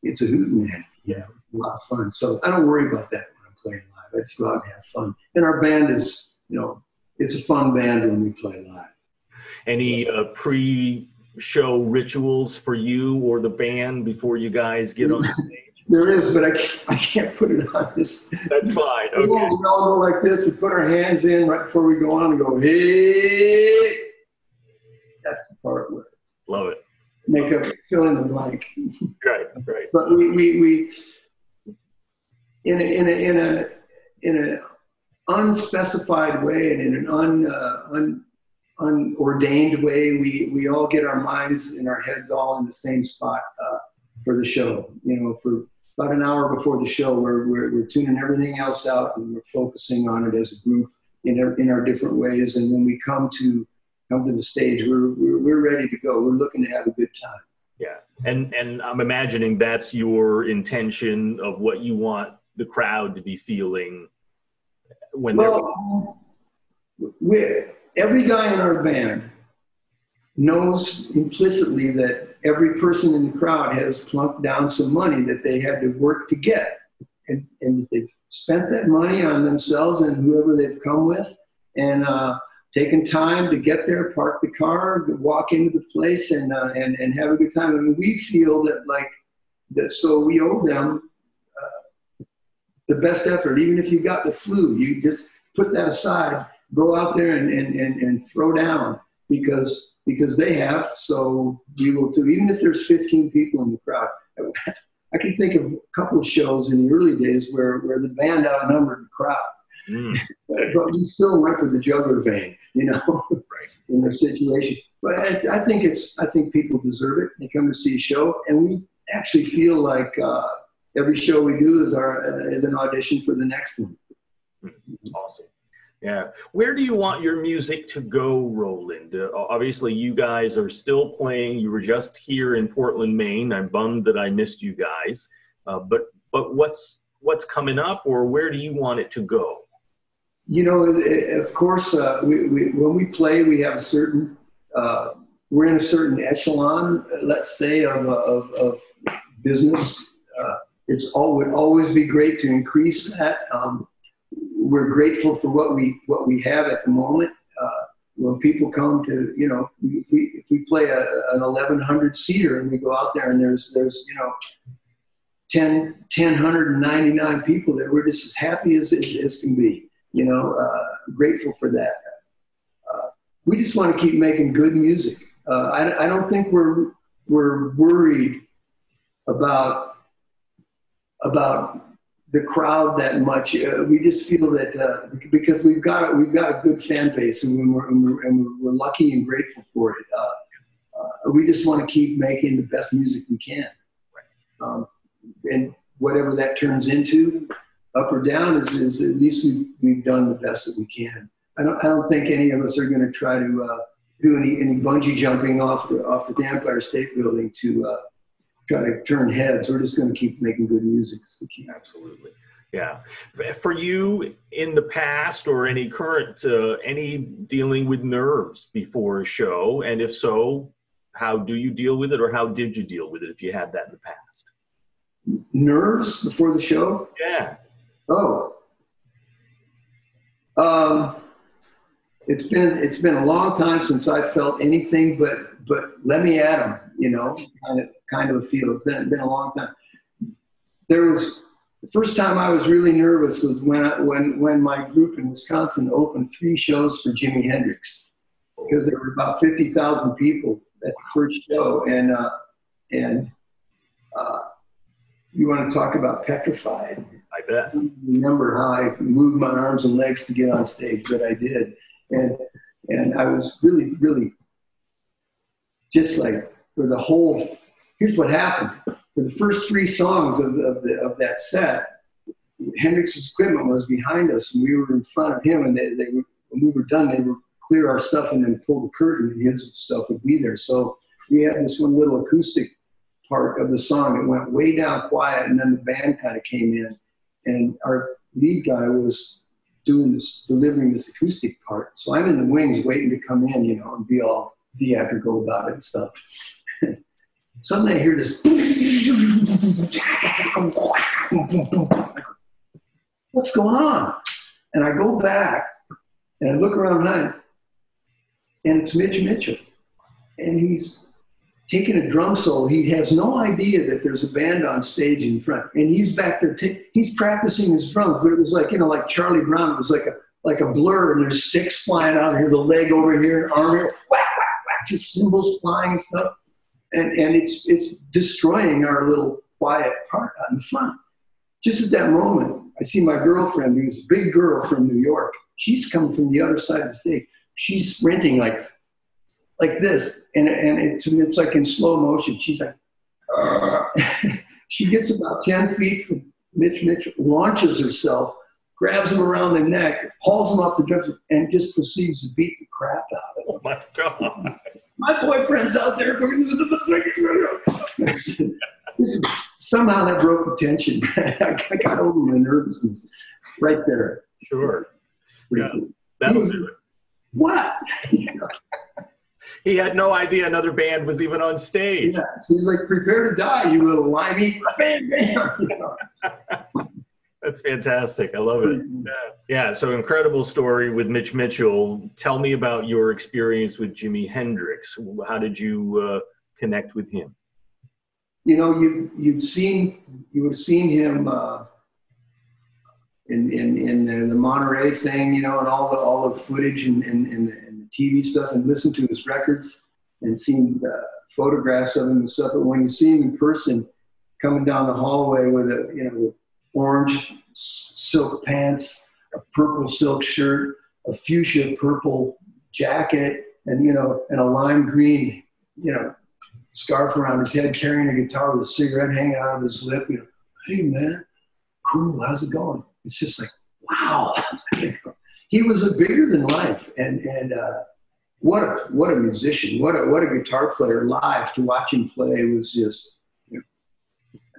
it's a hootin', man. Yeah, it's a lot of fun. So I don't worry about that when I'm playing live. let's go out and have fun. And our band is, you know, it's a fun band when we play live. Any uh, pre-show rituals for you or the band before you guys get on stage? There is, but I can't, I can't put it on this. That's fine. Okay. We all, we all go like this. We put our hands in right before we go on and go, hey. That's the part where. Love it. Make up, fill in the blank. Right, right. But we, we, we in, a, in, a, in, a, in an unspecified way and in an un, uh, un, unordained way, we, we all get our minds and our heads all in the same spot uh, for the show. You know, for about an hour before the show, we're, we're, we're tuning everything else out and we're focusing on it as a group in our, in our different ways. And when we come to come to the stage, we're, we're, we're ready to go. We're looking to have a good time. Yeah. And, and I'm imagining that's your intention of what you want the crowd to be feeling when well, they're... We're, every guy in our band knows implicitly that every person in the crowd has plunked down some money that they had to work to get. And, and they've spent that money on themselves and whoever they've come with. And, uh, taking time to get there, park the car, walk into the place, and uh, and and have a good time. I mean, we feel that like that, so we owe them uh, the best effort. Even if you got the flu, you just put that aside, go out there and and and, and throw down because because they have. So you will too. Even if there's fifteen people in the crowd, I can think of a couple of shows in the early days where where the band outnumbered the crowd. Mm. But we still went for the jugular vein, you know, in the situation. But I, I think it's, I think people deserve it. They come to see a show, and we actually feel like uh, every show we do is our uh, is an audition for the next one. Awesome. Yeah. Where do you want your music to go, Rowland? Uh, obviously, you guys are still playing. You were just here in Portland, Maine. I'm bummed that I missed you guys. Uh, but but what's what's coming up, or where do you want it to go? You know, of course, uh, we, we, when we play, we have a certain, uh, we're in a certain echelon, let's say, of, of, of business. Uh, it's all, would always be great to increase that. Um, we're grateful for what we, what we have at the moment. Uh, when people come to, you know, we, we, if we play a, an eleven hundred seater and we go out there and there's, there's, you know, ten, ten ninety-nine people there, we're just as happy as, as, as can be. You know, uh, grateful for that. Uh, we just want to keep making good music. Uh, I, I don't think we're we're worried about about the crowd that much. Uh, we just feel that uh, because we've got we've got a good fan base, and we're and we're, and we're lucky and grateful for it. Uh, uh, we just want to keep making the best music we can, um, and whatever that turns into. Up or down is, is at least we've, we've done the best that we can. I don't, I don't think any of us are going to try to uh, do any, any bungee jumping off the, off the Empire State Building to uh, try to turn heads. We're just going to keep making good music as we can. Absolutely. Yeah. For you in the past or any current, uh, any dealing with nerves before a show? And if so, how do you deal with it, or how did you deal with it if you had that in the past? Nerves before the show? Yeah. Oh, um, it's been it's been a long time since I felt anything but but let me at them, you know, kind of kind of a feel. It's been been a long time. There was the first time I was really nervous was when I, when when my group in Wisconsin opened three shows for Jimi Hendrix, because there were about fifty thousand people at the first show, and uh, and uh, you want to talk about petrified. I bet. I remember how I moved my arms and legs to get on stage, but I did. And and I was really, really just like for the whole, here's what happened. For the first three songs of, of, the, of that set, Hendrix's equipment was behind us and we were in front of him, and they, they were, when we were done, they would clear our stuff and then pull the curtain and his stuff would be there. So we had this one little acoustic part of the song. It went way down quiet and then the band kind of came in. And our lead guy was doing this, delivering this acoustic part. So I'm in the wings waiting to come in, you know, and be all theatrical about it and stuff. Suddenly I hear this. what's going on? And I go back and I look around the night, and it's Midge Mitchell. And he's taking a drum solo. He has no idea that there's a band on stage in front. And he's back there, he's practicing his drums, but it was like, you know, like Charlie Brown, it was like a, like a blur, and there's sticks flying out here, the leg over here, arm here, whack, whack, whack, just cymbals flying and stuff. And, and it's, it's destroying our little quiet part out in fun. Just at that moment, I see my girlfriend, who's a big girl from New York. She's coming from the other side of the state. She's sprinting like, like this, and, and it's, it's like in slow motion. She's like, uh. She gets about ten feet from Mitch Mitchell, launches herself, grabs him around the neck, hauls him off the drums, and just proceeds to beat the crap out of him. Oh, my God. My boyfriend's out there going, this is, somehow that broke the tension. I got over my nervousness right there. Sure. Yeah, cool. That was it. What? He had no idea another band was even on stage. Yeah. So he's like, prepare to die, you little whiny. Bam, bam. You know? That's fantastic. I love it. Yeah. Yeah, so incredible story with Mitch Mitchell. Tell me about your experience with Jimi Hendrix. How did you uh, connect with him? You know, you you'd seen you would have seen him uh, in in in the, the Monterey thing, you know, and all the all the footage and and, and, the, and the T V stuff, and listened to his records and seen uh, photographs of him and stuff. But when you see him in person, coming down the hallway with a you know. orange silk pants, a purple silk shirt, a fuchsia purple jacket, and you know, and a lime green, you know, scarf around his head, carrying a guitar with a cigarette hanging out of his lip. You know, hey man, cool, how's it going? It's just like, wow. He was a bigger than life, and and uh, what a what a musician, what a what a guitar player. Live to watch him play was just.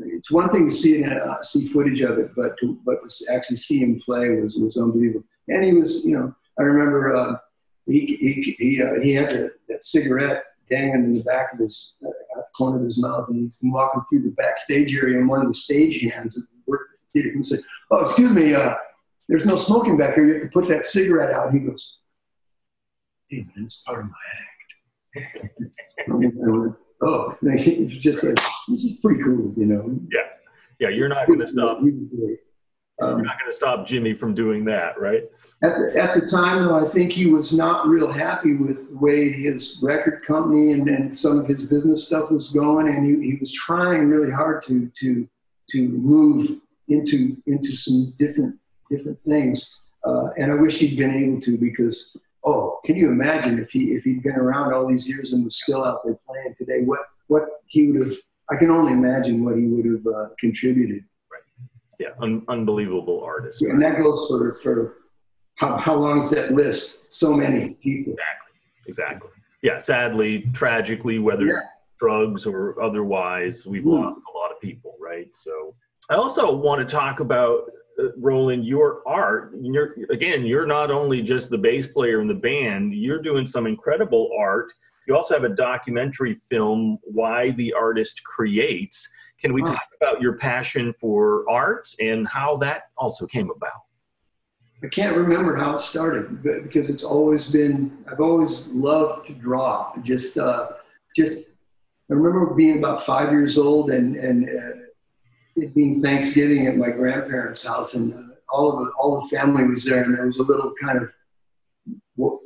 It's one thing to see it, uh, see footage of it, but to, but to actually see him play was was unbelievable. And he was, you know, I remember uh, he he he, uh, he had a, that cigarette dangling in the back of his uh, corner of his mouth, and he's walking through the backstage area, and one of the stage hands did it and said, "Oh, excuse me, uh, there's no smoking back here. You have to put that cigarette out." And he goes, "Hey man, it's part of my act." Oh, it's just like, which is pretty cool, you know. Yeah, yeah. You're not going to stop. Um, you're not going to stop Jimmy from doing that, right? At the, at the time, though, I think he was not real happy with the way his record company and, and some of his business stuff was going, and he, he was trying really hard to to to move into into some different different things. Uh, and I wish he'd been able to, because. Oh, can you imagine if he if he'd been around all these years and was still out there playing today? What what he would have? I can only imagine what he would have uh, contributed. Right. Yeah, un unbelievable artist. Yeah, right? And that goes for for how how long is that list? So many people. Exactly. Exactly. Yeah. Sadly, tragically, whether yeah. drugs or otherwise, we've mm. lost a lot of people. Right. So I also want to talk about. Roland, your art, you're, again, you're not only just the bass player in the band, you're doing some incredible art. You also have a documentary film, Why the Artist Creates. Can we talk about your passion for art and how that also came about? I can't remember how it started, but because it's always been, I've always loved to draw. Just, uh, just I remember being about five years old and, and uh, it being Thanksgiving at my grandparents' house, and uh, all of the, all the family was there, and there was a little kind of w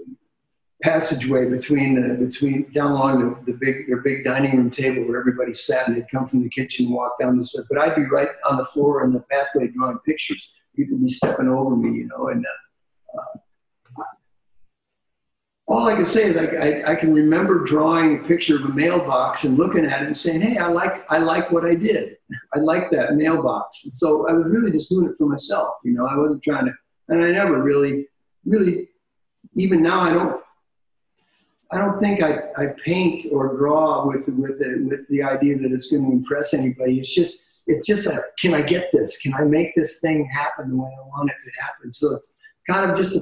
passageway between the, between down along the, the big their big dining room table where everybody sat, and they'd come from the kitchen and walk down this way. But I'd be right on the floor in the pathway drawing pictures. People would be stepping over me, you know. And uh, uh, all I can say is I, I I can remember drawing a picture of a mailbox and looking at it and saying, "Hey, I like I like what I did." I liked that mailbox. And so I was really just doing it for myself. You know, I wasn't trying to, and I never really, really, even now I don't, I don't think I, I paint or draw with, with, it, with the idea that it's going to impress anybody. It's just, it's just like, can I get this? Can I make this thing happen the way I want it to happen? So it's kind of just, a,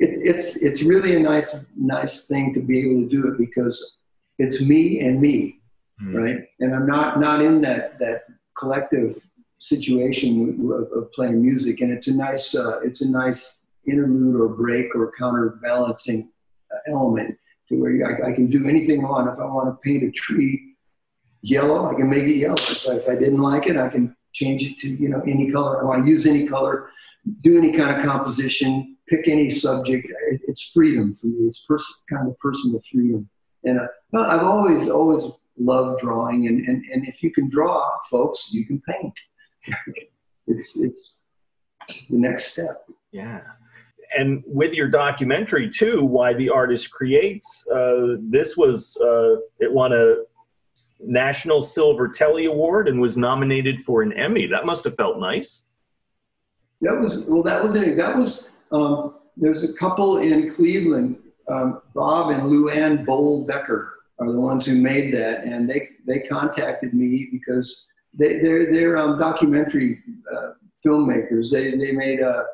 it, it's, it's really a nice, nice thing to be able to do it because it's me and me. Mm-hmm. Right, and I'm not not in that that collective situation of, of playing music, and it's a nice uh, it's a nice interlude or break or counterbalancing uh, element to where I, I can do anything I want. If I want to paint a tree yellow, I can make it yellow. If I, if I didn't like it, I can change it to, you know, any color. I want to use any color, do any kind of composition, pick any subject. It, it's freedom for me. It's pers kind of personal freedom. And uh, well, I've always always loved drawing, and, and and if you can draw, folks, you can paint. It's it's the next step. Yeah, and with your documentary too, Why the Artist Creates, uh, this was uh, it won a National Silver Telly Award and was nominated for an Emmy. That must have felt nice. That was well. That was that was. Um, There's a couple in Cleveland, um, Bob and Lou Ann Bowl Becker, are the ones who made that, and they they contacted me because they they're they're um, documentary uh, filmmakers. They they made a,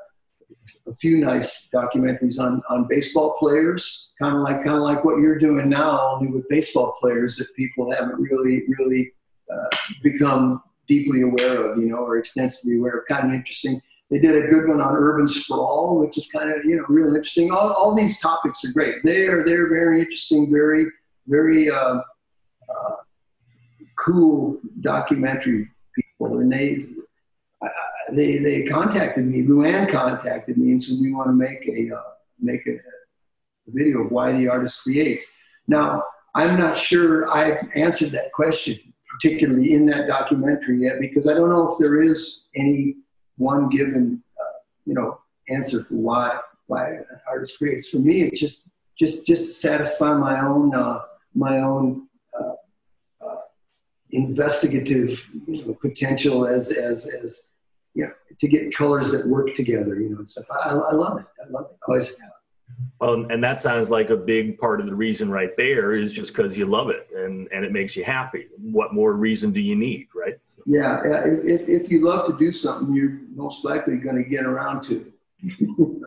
a few nice documentaries on on baseball players, kind of like kind of like what you're doing now, only with baseball players that people haven't really really uh, become deeply aware of, you know, or extensively aware of. Kind of interesting. They did a good one on urban sprawl, which is kind of, you know, real interesting. All, all these topics are great. They are they're very interesting, very very uh, uh, cool documentary people, and they uh, they they contacted me. Luann contacted me and said, "We want to make a uh, make a, a video of Why the Artist Creates." Now, I'm not sure I answered that question particularly in that documentary yet, because I don't know if there is any one given uh, you know, answer for why why an artist creates. For me, it's just just just to satisfy my own. Uh, my own uh, uh, investigative, you know, potential as, as, as, you know, to get colors that work together, you know, and stuff. I, I love it. I love it. Always have. Well, and that sounds like a big part of the reason right there is just because you love it and, and it makes you happy. What more reason do you need, right? So. Yeah. If, if you love to do something, you're most likely going to get around to it. Right.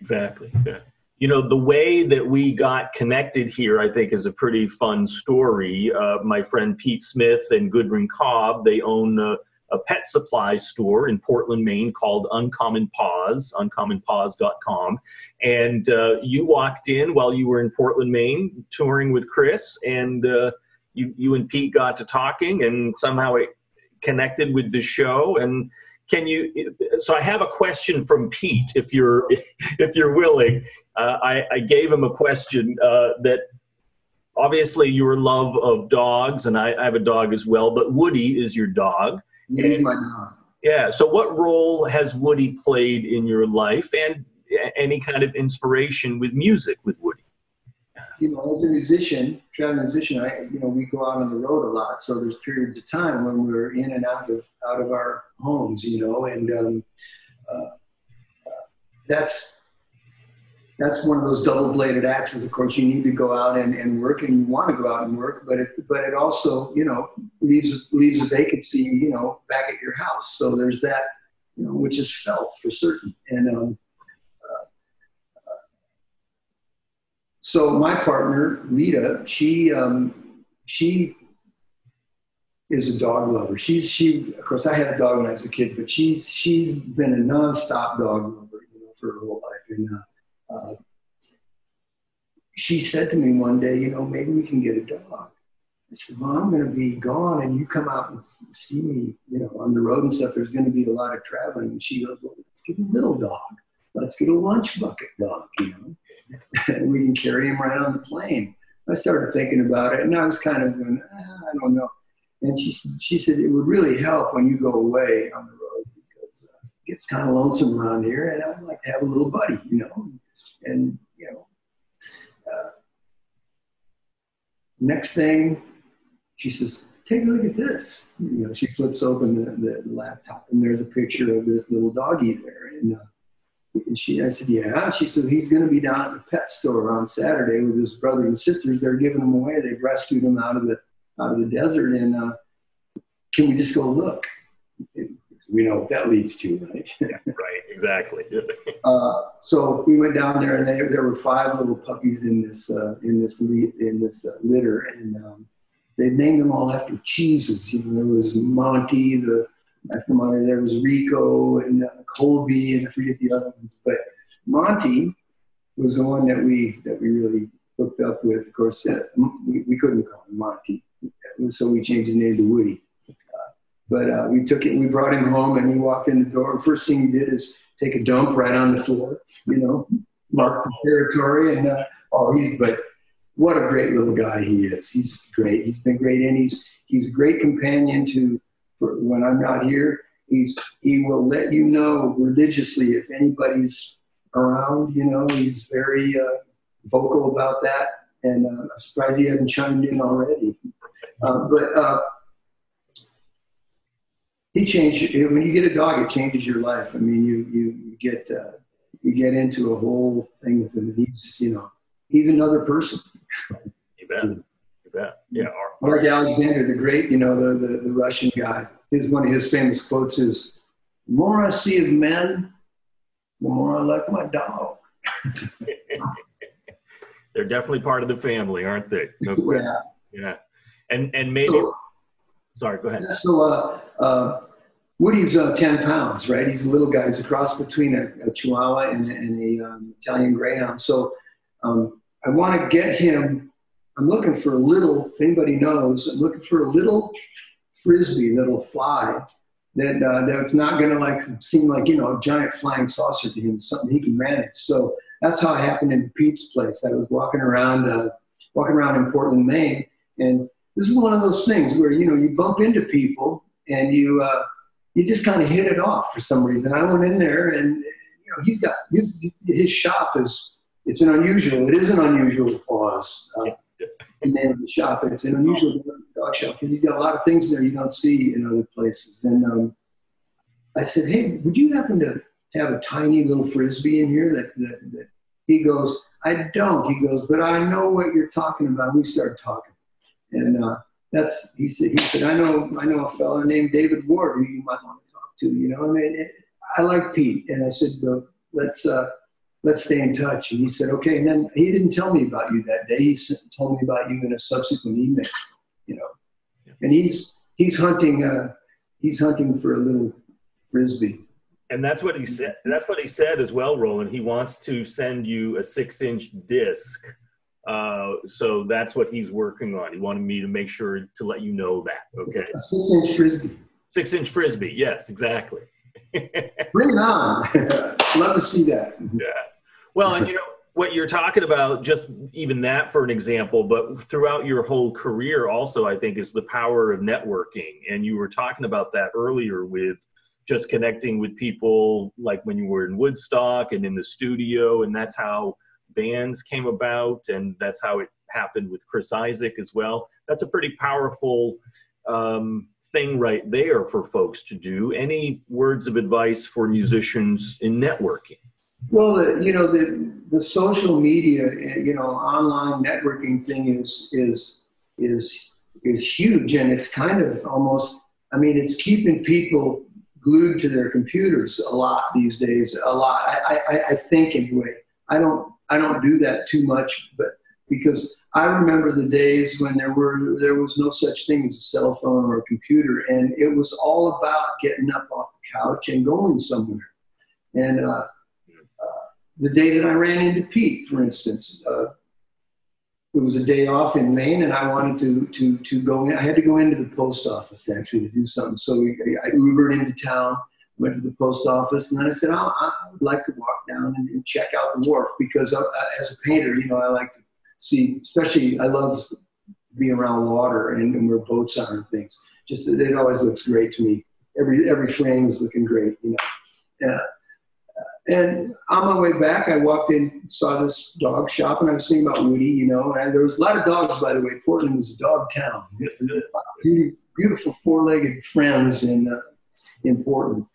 Exactly. Yeah. You know, the way that we got connected here, I think, is a pretty fun story. Uh, my friend Pete Smith and Goodwin Cobb, they own a, a pet supply store in Portland, Maine, called Uncommon Paws, uncommon paws dot com. And uh, you walked in while you were in Portland, Maine, touring with Chris, and uh, you, you and Pete got to talking, and somehow it connected with the show. And can you, so I have a question from Pete, if you're, if you're willing. Uh, I, I gave him a question uh, that obviously your love of dogs, and I, I have a dog as well, but Woody is your dog. Woody is my dog. Yeah, so what role has Woody played in your life, and any kind of inspiration with music with Woody? You know, as a musician, traveling musician, I, you know, we go out on the road a lot. So there's periods of time when we're in and out of, out of our homes, you know, and um, uh, that's, that's one of those double-bladed axes. Of course, you need to go out and, and work, and you want to go out and work, but it, but it also, you know, leaves, leaves a vacancy, you know, back at your house. So there's that, you know, which is felt for certain. And, um, so my partner, Rita, she, um, she is a dog lover. She's, she, of course, I had a dog when I was a kid, but she's, she's been a nonstop dog lover, you know, for her whole life. And uh, uh, she said to me one day, you know, maybe we can get a dog. I said, Mom, I'm going to be gone, and you come out and see me, you know, on the road and stuff. There's going to be a lot of traveling. And she goes, well, let's get a little dog. Let's get a lunch bucket dog, you know. We can carry him right on the plane. I started thinking about it, and I was kind of going, ah, I don't know. And she, she said, it would really help when you go away on the road, because uh, it gets kind of lonesome around here, and I'd like to have a little buddy, you know. And, you know, uh, next thing, she says, take a look at this. You know, she flips open the, the laptop, and there's a picture of this little doggy there. And, uh, And she, I said, yeah. She said, he's going to be down at the pet store on Saturday with his brother and sisters. They're giving him away. They've rescued him out of the, out of the desert. And uh, can we just go look? We know what that leads to, right? Right, exactly. uh, so we went down there, and they, there were five little puppies in this, uh, in this, in this uh, litter. And um, they named them all after cheeses. You know, there was Monty, the from under there was Rico and uh, Colby, and I forget the other ones. But Monty was the one that we that we really hooked up with. Of course, uh, we, we couldn't call him Monty, so we changed his name to Woody. Uh, but uh, we took it, we brought him home, and he walked in the door. First thing he did is take a dump right on the floor, you know, mark the territory, and uh, oh, he's but. What a great little guy he is. He's great. He's been great, and he's he's a great companion to for when I'm not here. He's he will let you know religiously if anybody's around. You know, he's very uh, vocal about that, and uh, I'm surprised he hasn't chimed in already. Uh, but uh, he changed. When you get a dog, it changes your life. I mean, you you get uh, you get into a whole thing with him. He's you know he's another person. You bet. You bet. Yeah. Mark Alexander, the great, you know, the, the, the Russian guy, his, one of his famous quotes is, the more I see of men, the more I like my dog. They're definitely part of the family, aren't they? No question. Yeah. yeah. And, and maybe, so, sorry, go ahead. So uh, uh, Woody's uh, ten pounds, right? He's a little guy. He's a cross between a, a Chihuahua and, and a um, Italian Greyhound. So um, I want to get him, I'm looking for a little, if anybody knows, I'm looking for a little frisbee, little fly, that uh, that's not going to like seem like, you know, a giant flying saucer to him, something he can manage. So that's how it happened in Pete's place. I was walking around, uh, walking around in Portland, Maine, and this is one of those things where, you know, you bump into people and you, uh, you just kind of hit it off for some reason. I went in there and, you know, he's got, his, his shop is, It's an unusual, it is an unusual pause uh, in the name of the shop. It's an unusual dog shop because he's got a lot of things there you don't see in other places. And um, I said, hey, would you happen to have a tiny little frisbee in here? That, that, that He goes, I don't. He goes, but I know what you're talking about. We started talking. And uh, that's, he said, he said, I know I know a fellow named David Ward who you might want to talk to. You know, I mean, it, I like Pete. And I said, well, let's, uh, let's stay in touch. And he said, okay. And then he didn't tell me about you that day. He told me about you in a subsequent email, you know, yeah. And he's, he's hunting, uh, he's hunting for a little frisbee. And that's what he said. That's what he said as well, Roland. He wants to send you a six inch disc. Uh, so that's what he's working on. He wanted me to make sure to let you know that. Okay. A six inch frisbee. Six inch frisbee. Yes, exactly. Bring it on. Love to see that. Yeah. Well, and you know, what you're talking about, just even that for an example, but throughout your whole career also, I think, is the power of networking. And you were talking about that earlier with just connecting with people like when you were in Woodstock and in the studio, and that's how bands came about, and that's how it happened with Chris Isaak as well. That's a pretty powerful um thing right there for folks to do. Any words of advice for musicians in networking? Well, the, you know, the, the social media, you know, online networking thing is, is, is, is huge. And it's kind of almost, I mean, it's keeping people glued to their computers a lot these days, a lot. I, I, I think anyway, I don't, I don't do that too much, but because I remember the days when there were there was no such thing as a cell phone or a computer, and it was all about getting up off the couch and going somewhere. And uh, uh, the day that I ran into Pete, for instance, uh, it was a day off in Maine, and I wanted to to to go in. I had to go into the post office actually to do something. So we, I Ubered into town, went to the post office, and then I said, oh, I would like to walk down and, and check out the wharf because I, as a painter, you know, I like to. See, especially I love being around water and, and where boats are and things. Just it always looks great to me. Every every frame is looking great, you know. Uh, and on my way back, I walked in, saw this dog shop, and I was thinking about Woody, you know. And there was a lot of dogs, by the way. Portland was a dog town. Yes, it is. Beautiful four-legged friends in uh, in Portland.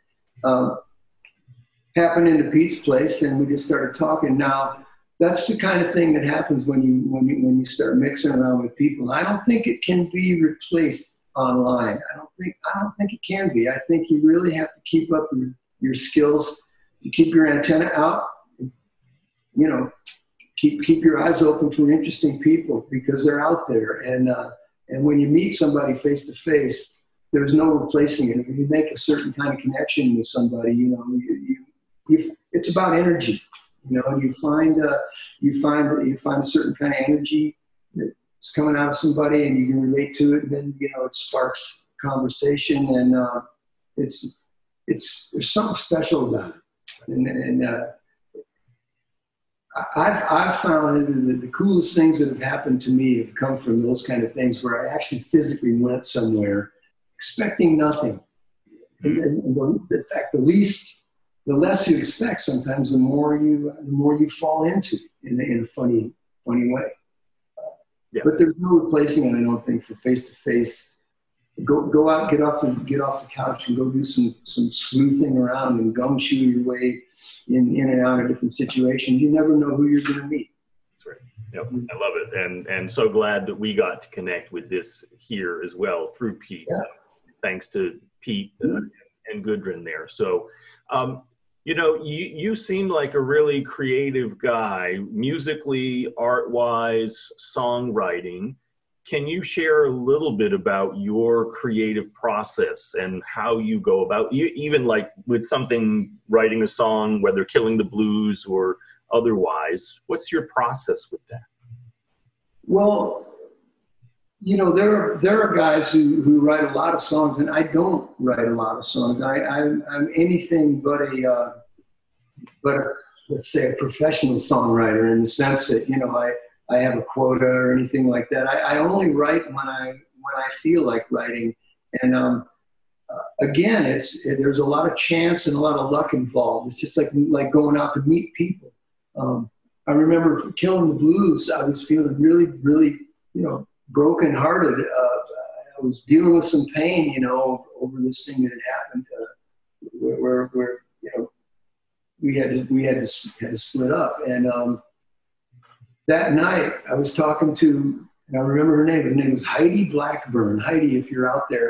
Um, happened into Pete's place, and we just started talking. Now. That's the kind of thing that happens when you, when you, when you start mixing around with people. I don't think it can be replaced online. I don't think, I don't think it can be. I think you really have to keep up your, your skills. You keep your antenna out, you know, keep, keep your eyes open for interesting people because they're out there. And, uh, and when you meet somebody face to face, there's no replacing it. When you make a certain kind of connection with somebody, you know, you, you, you, it's about energy. You know, you find uh, you find you find a certain kind of energy that's coming out of somebody, and you can relate to it. And then you know, it sparks conversation, and uh, it's it's there's something special about it. And, and uh, I've I've found that the coolest things that have happened to me have come from those kind of things where I actually physically went somewhere, expecting nothing. And, and the, in fact, the least. The less you expect, sometimes the more you the more you fall into in, in a funny funny way. Yeah. But there's no replacing it, I don't think, for face to face. Go go out, get off the get off the couch, and go do some some sleuthing around and gumshoe your way in in and out of different situations. You never know who you're going to meet. That's right. Yep, I love it, and and so glad that we got to connect with this here as well through Pete. Yeah. So, thanks to Pete uh, and Gudrun there. So. Um, You know, you, you seem like a really creative guy, musically, art-wise, songwriting. Can you share a little bit about your creative process and how you go about, you, even like with something, writing a song, whether Killing the Blues or otherwise, what's your process with that? Well, you know, there are, there are guys who, who write a lot of songs, and I don't write a lot of songs. I, I'm, I'm anything but a, uh, but a, let's say, a professional songwriter in the sense that, you know, I, I have a quota or anything like that. I, I only write when I, when I feel like writing. And um, uh, again, it's, it, there's a lot of chance and a lot of luck involved. It's just like, like going out to meet people. Um, I remember Killing the Blues, I was feeling really, really, you know, brokenhearted. Uh, I was dealing with some pain, you know, over this thing that had happened, uh, where, where, where, you know, we had to, we had to, had to split up. And um, that night I was talking to, and I remember her name, her name was Heidi Blackburn. Heidi, if you're out there,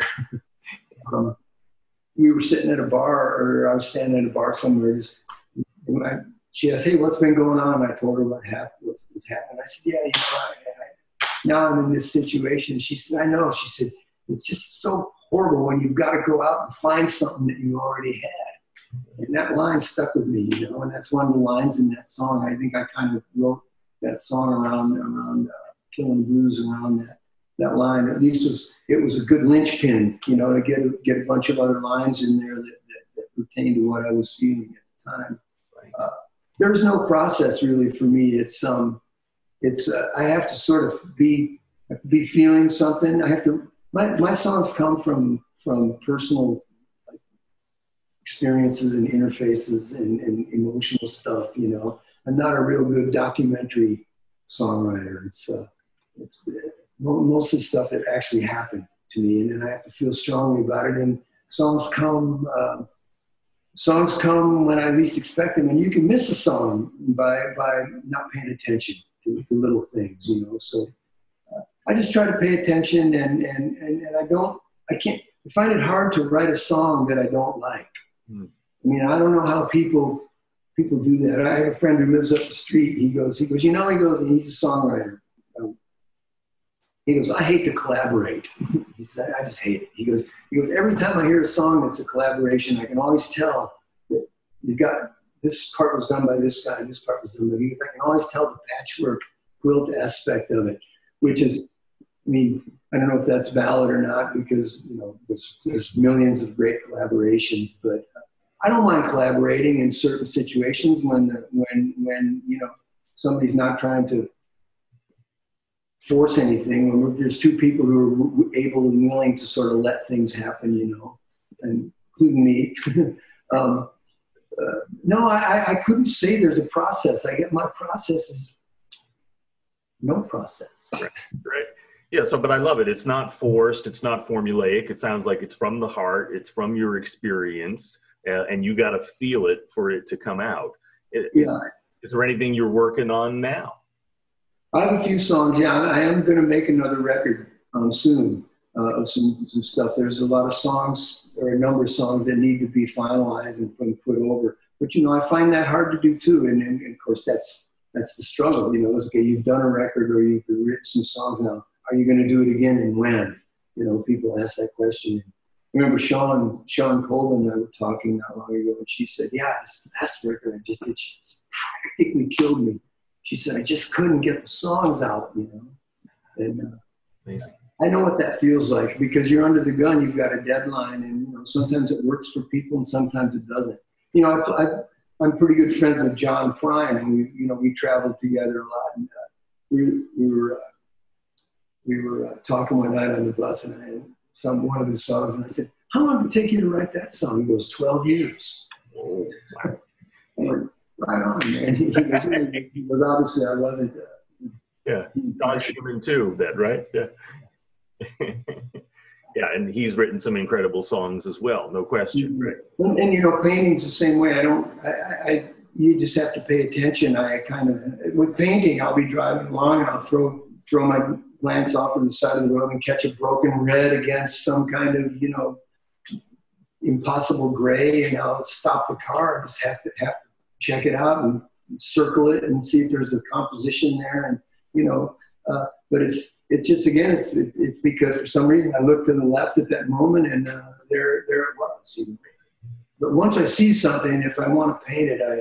um, we were sitting at a bar, or I was standing at a bar somewhere. Just, and I, she asked, hey, what's been going on? And I told her what happened, what was happening. I said, yeah, you know, I, now I'm in this situation. She said, I know. She said, it's just so horrible when you've got to go out and find something that you already had. And that line stuck with me, you know, and that's one of the lines in that song. I think I kind of wrote that song around, around uh, Killing Blues, around that, that line. At least it was, it was a good linchpin, you know, to get a, get a bunch of other lines in there that, that, that pertain to what I was feeling at the time. Uh, there was no process really for me. It's, um, It's uh, I have to sort of be be feeling something. I have to. My my songs come from from personal experiences and interfaces and, and emotional stuff. You know, I'm not a real good documentary songwriter. It's uh, it's uh, mostly stuff that actually happened to me, and then I have to feel strongly about it. And songs come. Uh, songs come when I least expect them, and you can miss a song by by not paying attention. The little things, you know. So uh, I just try to pay attention, and, and, and, and I don't, I can't, I find it hard to write a song that I don't like. Mm. I mean, I don't know how people, people do that. I have a friend who lives up the street. He goes, he goes, you know, he goes, and he's a songwriter. Um, he goes, I hate to collaborate. He said, I just hate it. He goes, he goes, every time I hear a song that's a collaboration, I can always tell that you've got this part was done by this guy, this part was done by you. I can always tell the patchwork quilt aspect of it, which is, I mean, I don't know if that's valid or not, because, you know, there's, there's millions of great collaborations, but I don't mind collaborating in certain situations when, the, when, when you know, somebody's not trying to force anything, when we're, there's two people who are able and willing to sort of let things happen, you know, and including me. um, Uh, no, I, I couldn't say there's a process. I get my process is no process. Right, right. Yeah, so, but I love it. It's not forced. It's not formulaic. It sounds like it's from the heart. It's from your experience, uh, and you got to feel it for it to come out. Is, yeah. Is there anything you're working on now? I have a few songs. Yeah, I am going to make another record um, soon. Uh, of some, some stuff. There's a lot of songs, or a number of songs, that need to be finalized and put, put over. But, you know, I find that hard to do, too. And, and, and of course, that's, that's the struggle. You know, it's okay, you've done a record or you've written some songs now. Are you going to do it again, and when? You know, people ask that question. remember Shawn Shawn Colvin and I were talking not long ago, and she said, yeah, this last record I just did, she practically killed me. She said, I just couldn't get the songs out, you know. And uh, amazing. I know what that feels like, because you're under the gun, you've got a deadline, and you know, sometimes it works for people and sometimes it doesn't. You know, I, I, I'm pretty good friends with John Prine, and we, you know, we traveled together a lot, and uh, we, we were, uh, we were uh, talking one night on the bus, and I had some, one of his songs, and I said, how long did it take you to write that song? He goes, twelve years. Oh, and, right on, man. He goes, he goes, obviously I wasn't. Uh, yeah, Don Schumann too, that, right? Yeah. Yeah, and he's written some incredible songs as well, no question. Right. And, and you know, painting's the same way. I don't, I, I, you just have to pay attention. I kind of, with painting, I'll be driving along and I'll throw, throw my glance off to the side of the road and catch a broken red against some kind of, you know, impossible gray, and I'll stop the car. I just have to, have to check it out and circle it and see if there's a composition there, and, you know, uh, but it's, it's just, again, it's, it, it's because for some reason I looked to the left at that moment, and uh, there, there it was. But once I see something, if I want to paint it, I,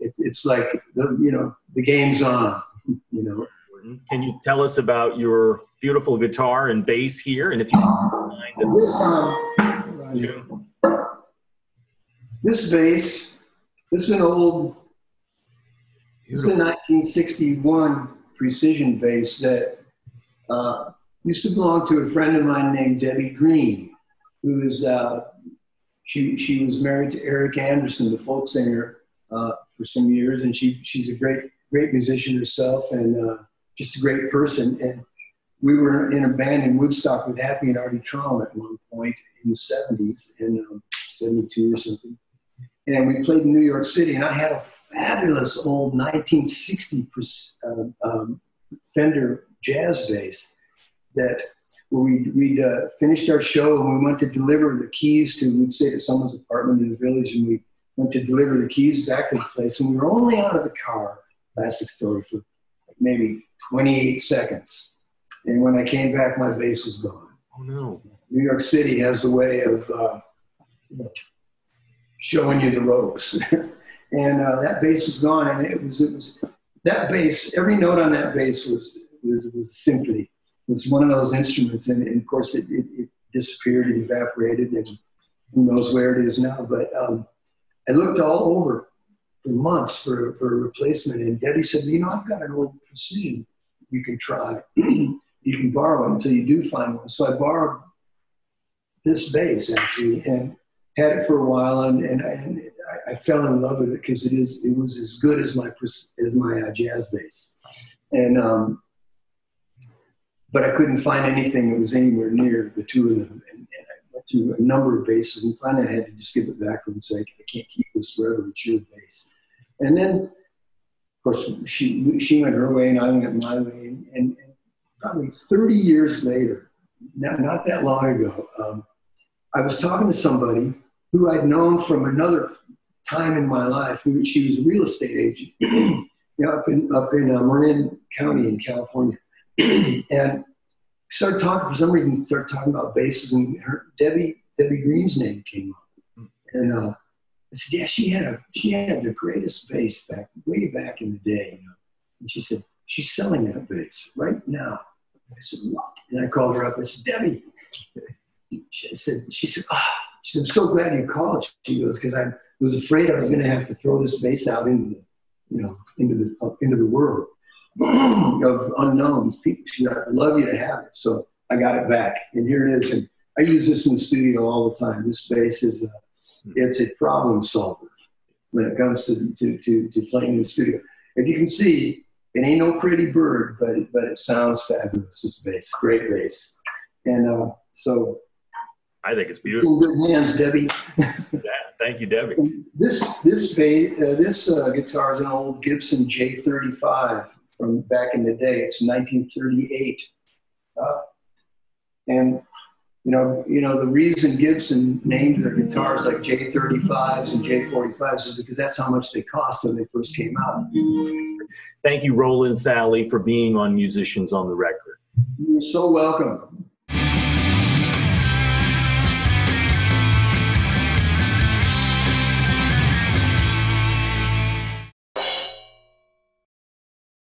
it, it's like, the, you know, the game's on, you know. Can you tell us about your beautiful guitar and bass here? And if you don't mind. This, um, this bass, this is an old, this is a nineteen sixty-one precision bass that Uh, used to belong to a friend of mine named Debbie Green, who is, uh, she, she was married to Eric Anderson, the folk singer, uh, for some years, and she, she's a great, great musician herself, and uh, just a great person. And we were in a band in Woodstock with Happy and Artie Traum at one point in the seventies, in um, seventy-two or something. And we played in New York City, and I had a fabulous old nineteen sixty uh, um, Fender jazz bass that we'd, we'd uh, finished our show, and we went to deliver the keys to, we'd say, to someone's apartment in the village, and we went to deliver the keys back to the place, and we were only out of the car, classic story, for maybe twenty-eight seconds. And when I came back, my bass was gone. Oh no. New York City has the way of uh, showing you the ropes. And uh, that bass was gone, and it was, it was, that bass, every note on that bass was, was, was a symphony. It was one of those instruments, and, and of course it, it, it disappeared and evaporated, and who knows where it is now. But um, I looked all over for months for, for a replacement, and Debbie said, you know, I've got an old precision you can try. You can borrow it until you do find one. So I borrowed this bass, actually, and had it for a while, and, and, I, and I fell in love with it, because it, it was as good as my, as my uh, jazz bass. And um, but I couldn't find anything that was anywhere near the two of them. And, and I went through a number of bases, and finally I had to just give it back to them, say, I can't keep this forever, it's your base. And then, of course, she, she went her way, and I went my way. And, and probably thirty years later, not, not that long ago, um, I was talking to somebody who I'd known from another time in my life. She was a real estate agent, you know, up in, up in uh, Marin County in California. And started talking, for some reason, started talking about basses, and her, Debbie, Debbie Green's name came up. And uh, I said, yeah, she had, a, she had the greatest bass back, way back in the day. You know? And she said, she's selling that bass right now. I said, what? And I called her up. I said, Debbie. She said, she said, ah, oh. She said, I'm so glad you called. She goes, because I was afraid I was going to have to throw this bass out into the, you know, into the, into the world. Of unknowns, people. She said, I'd love you to have it. So I got it back, and here it is. And I use this in the studio all the time. This bass is a, it's a problem solver when it comes to, to, to, to playing in the studio. If you can see, it ain't no pretty bird, but it, but it sounds fabulous, this bass. Great bass. And uh, so... I think it's beautiful. It's in good hands, Debbie. Yeah, thank you, Debbie. This, this, bass, uh, this uh, guitar is an old Gibson J thirty-five. From back in the day. It's nineteen thirty-eight. Uh, and, you know, you know, the reason Gibson named their guitars like J thirty-fives and J forty-fives is because that's how much they cost when they first came out. Thank you, Rowland Salley, for being on Musicians on the Record. You're so welcome.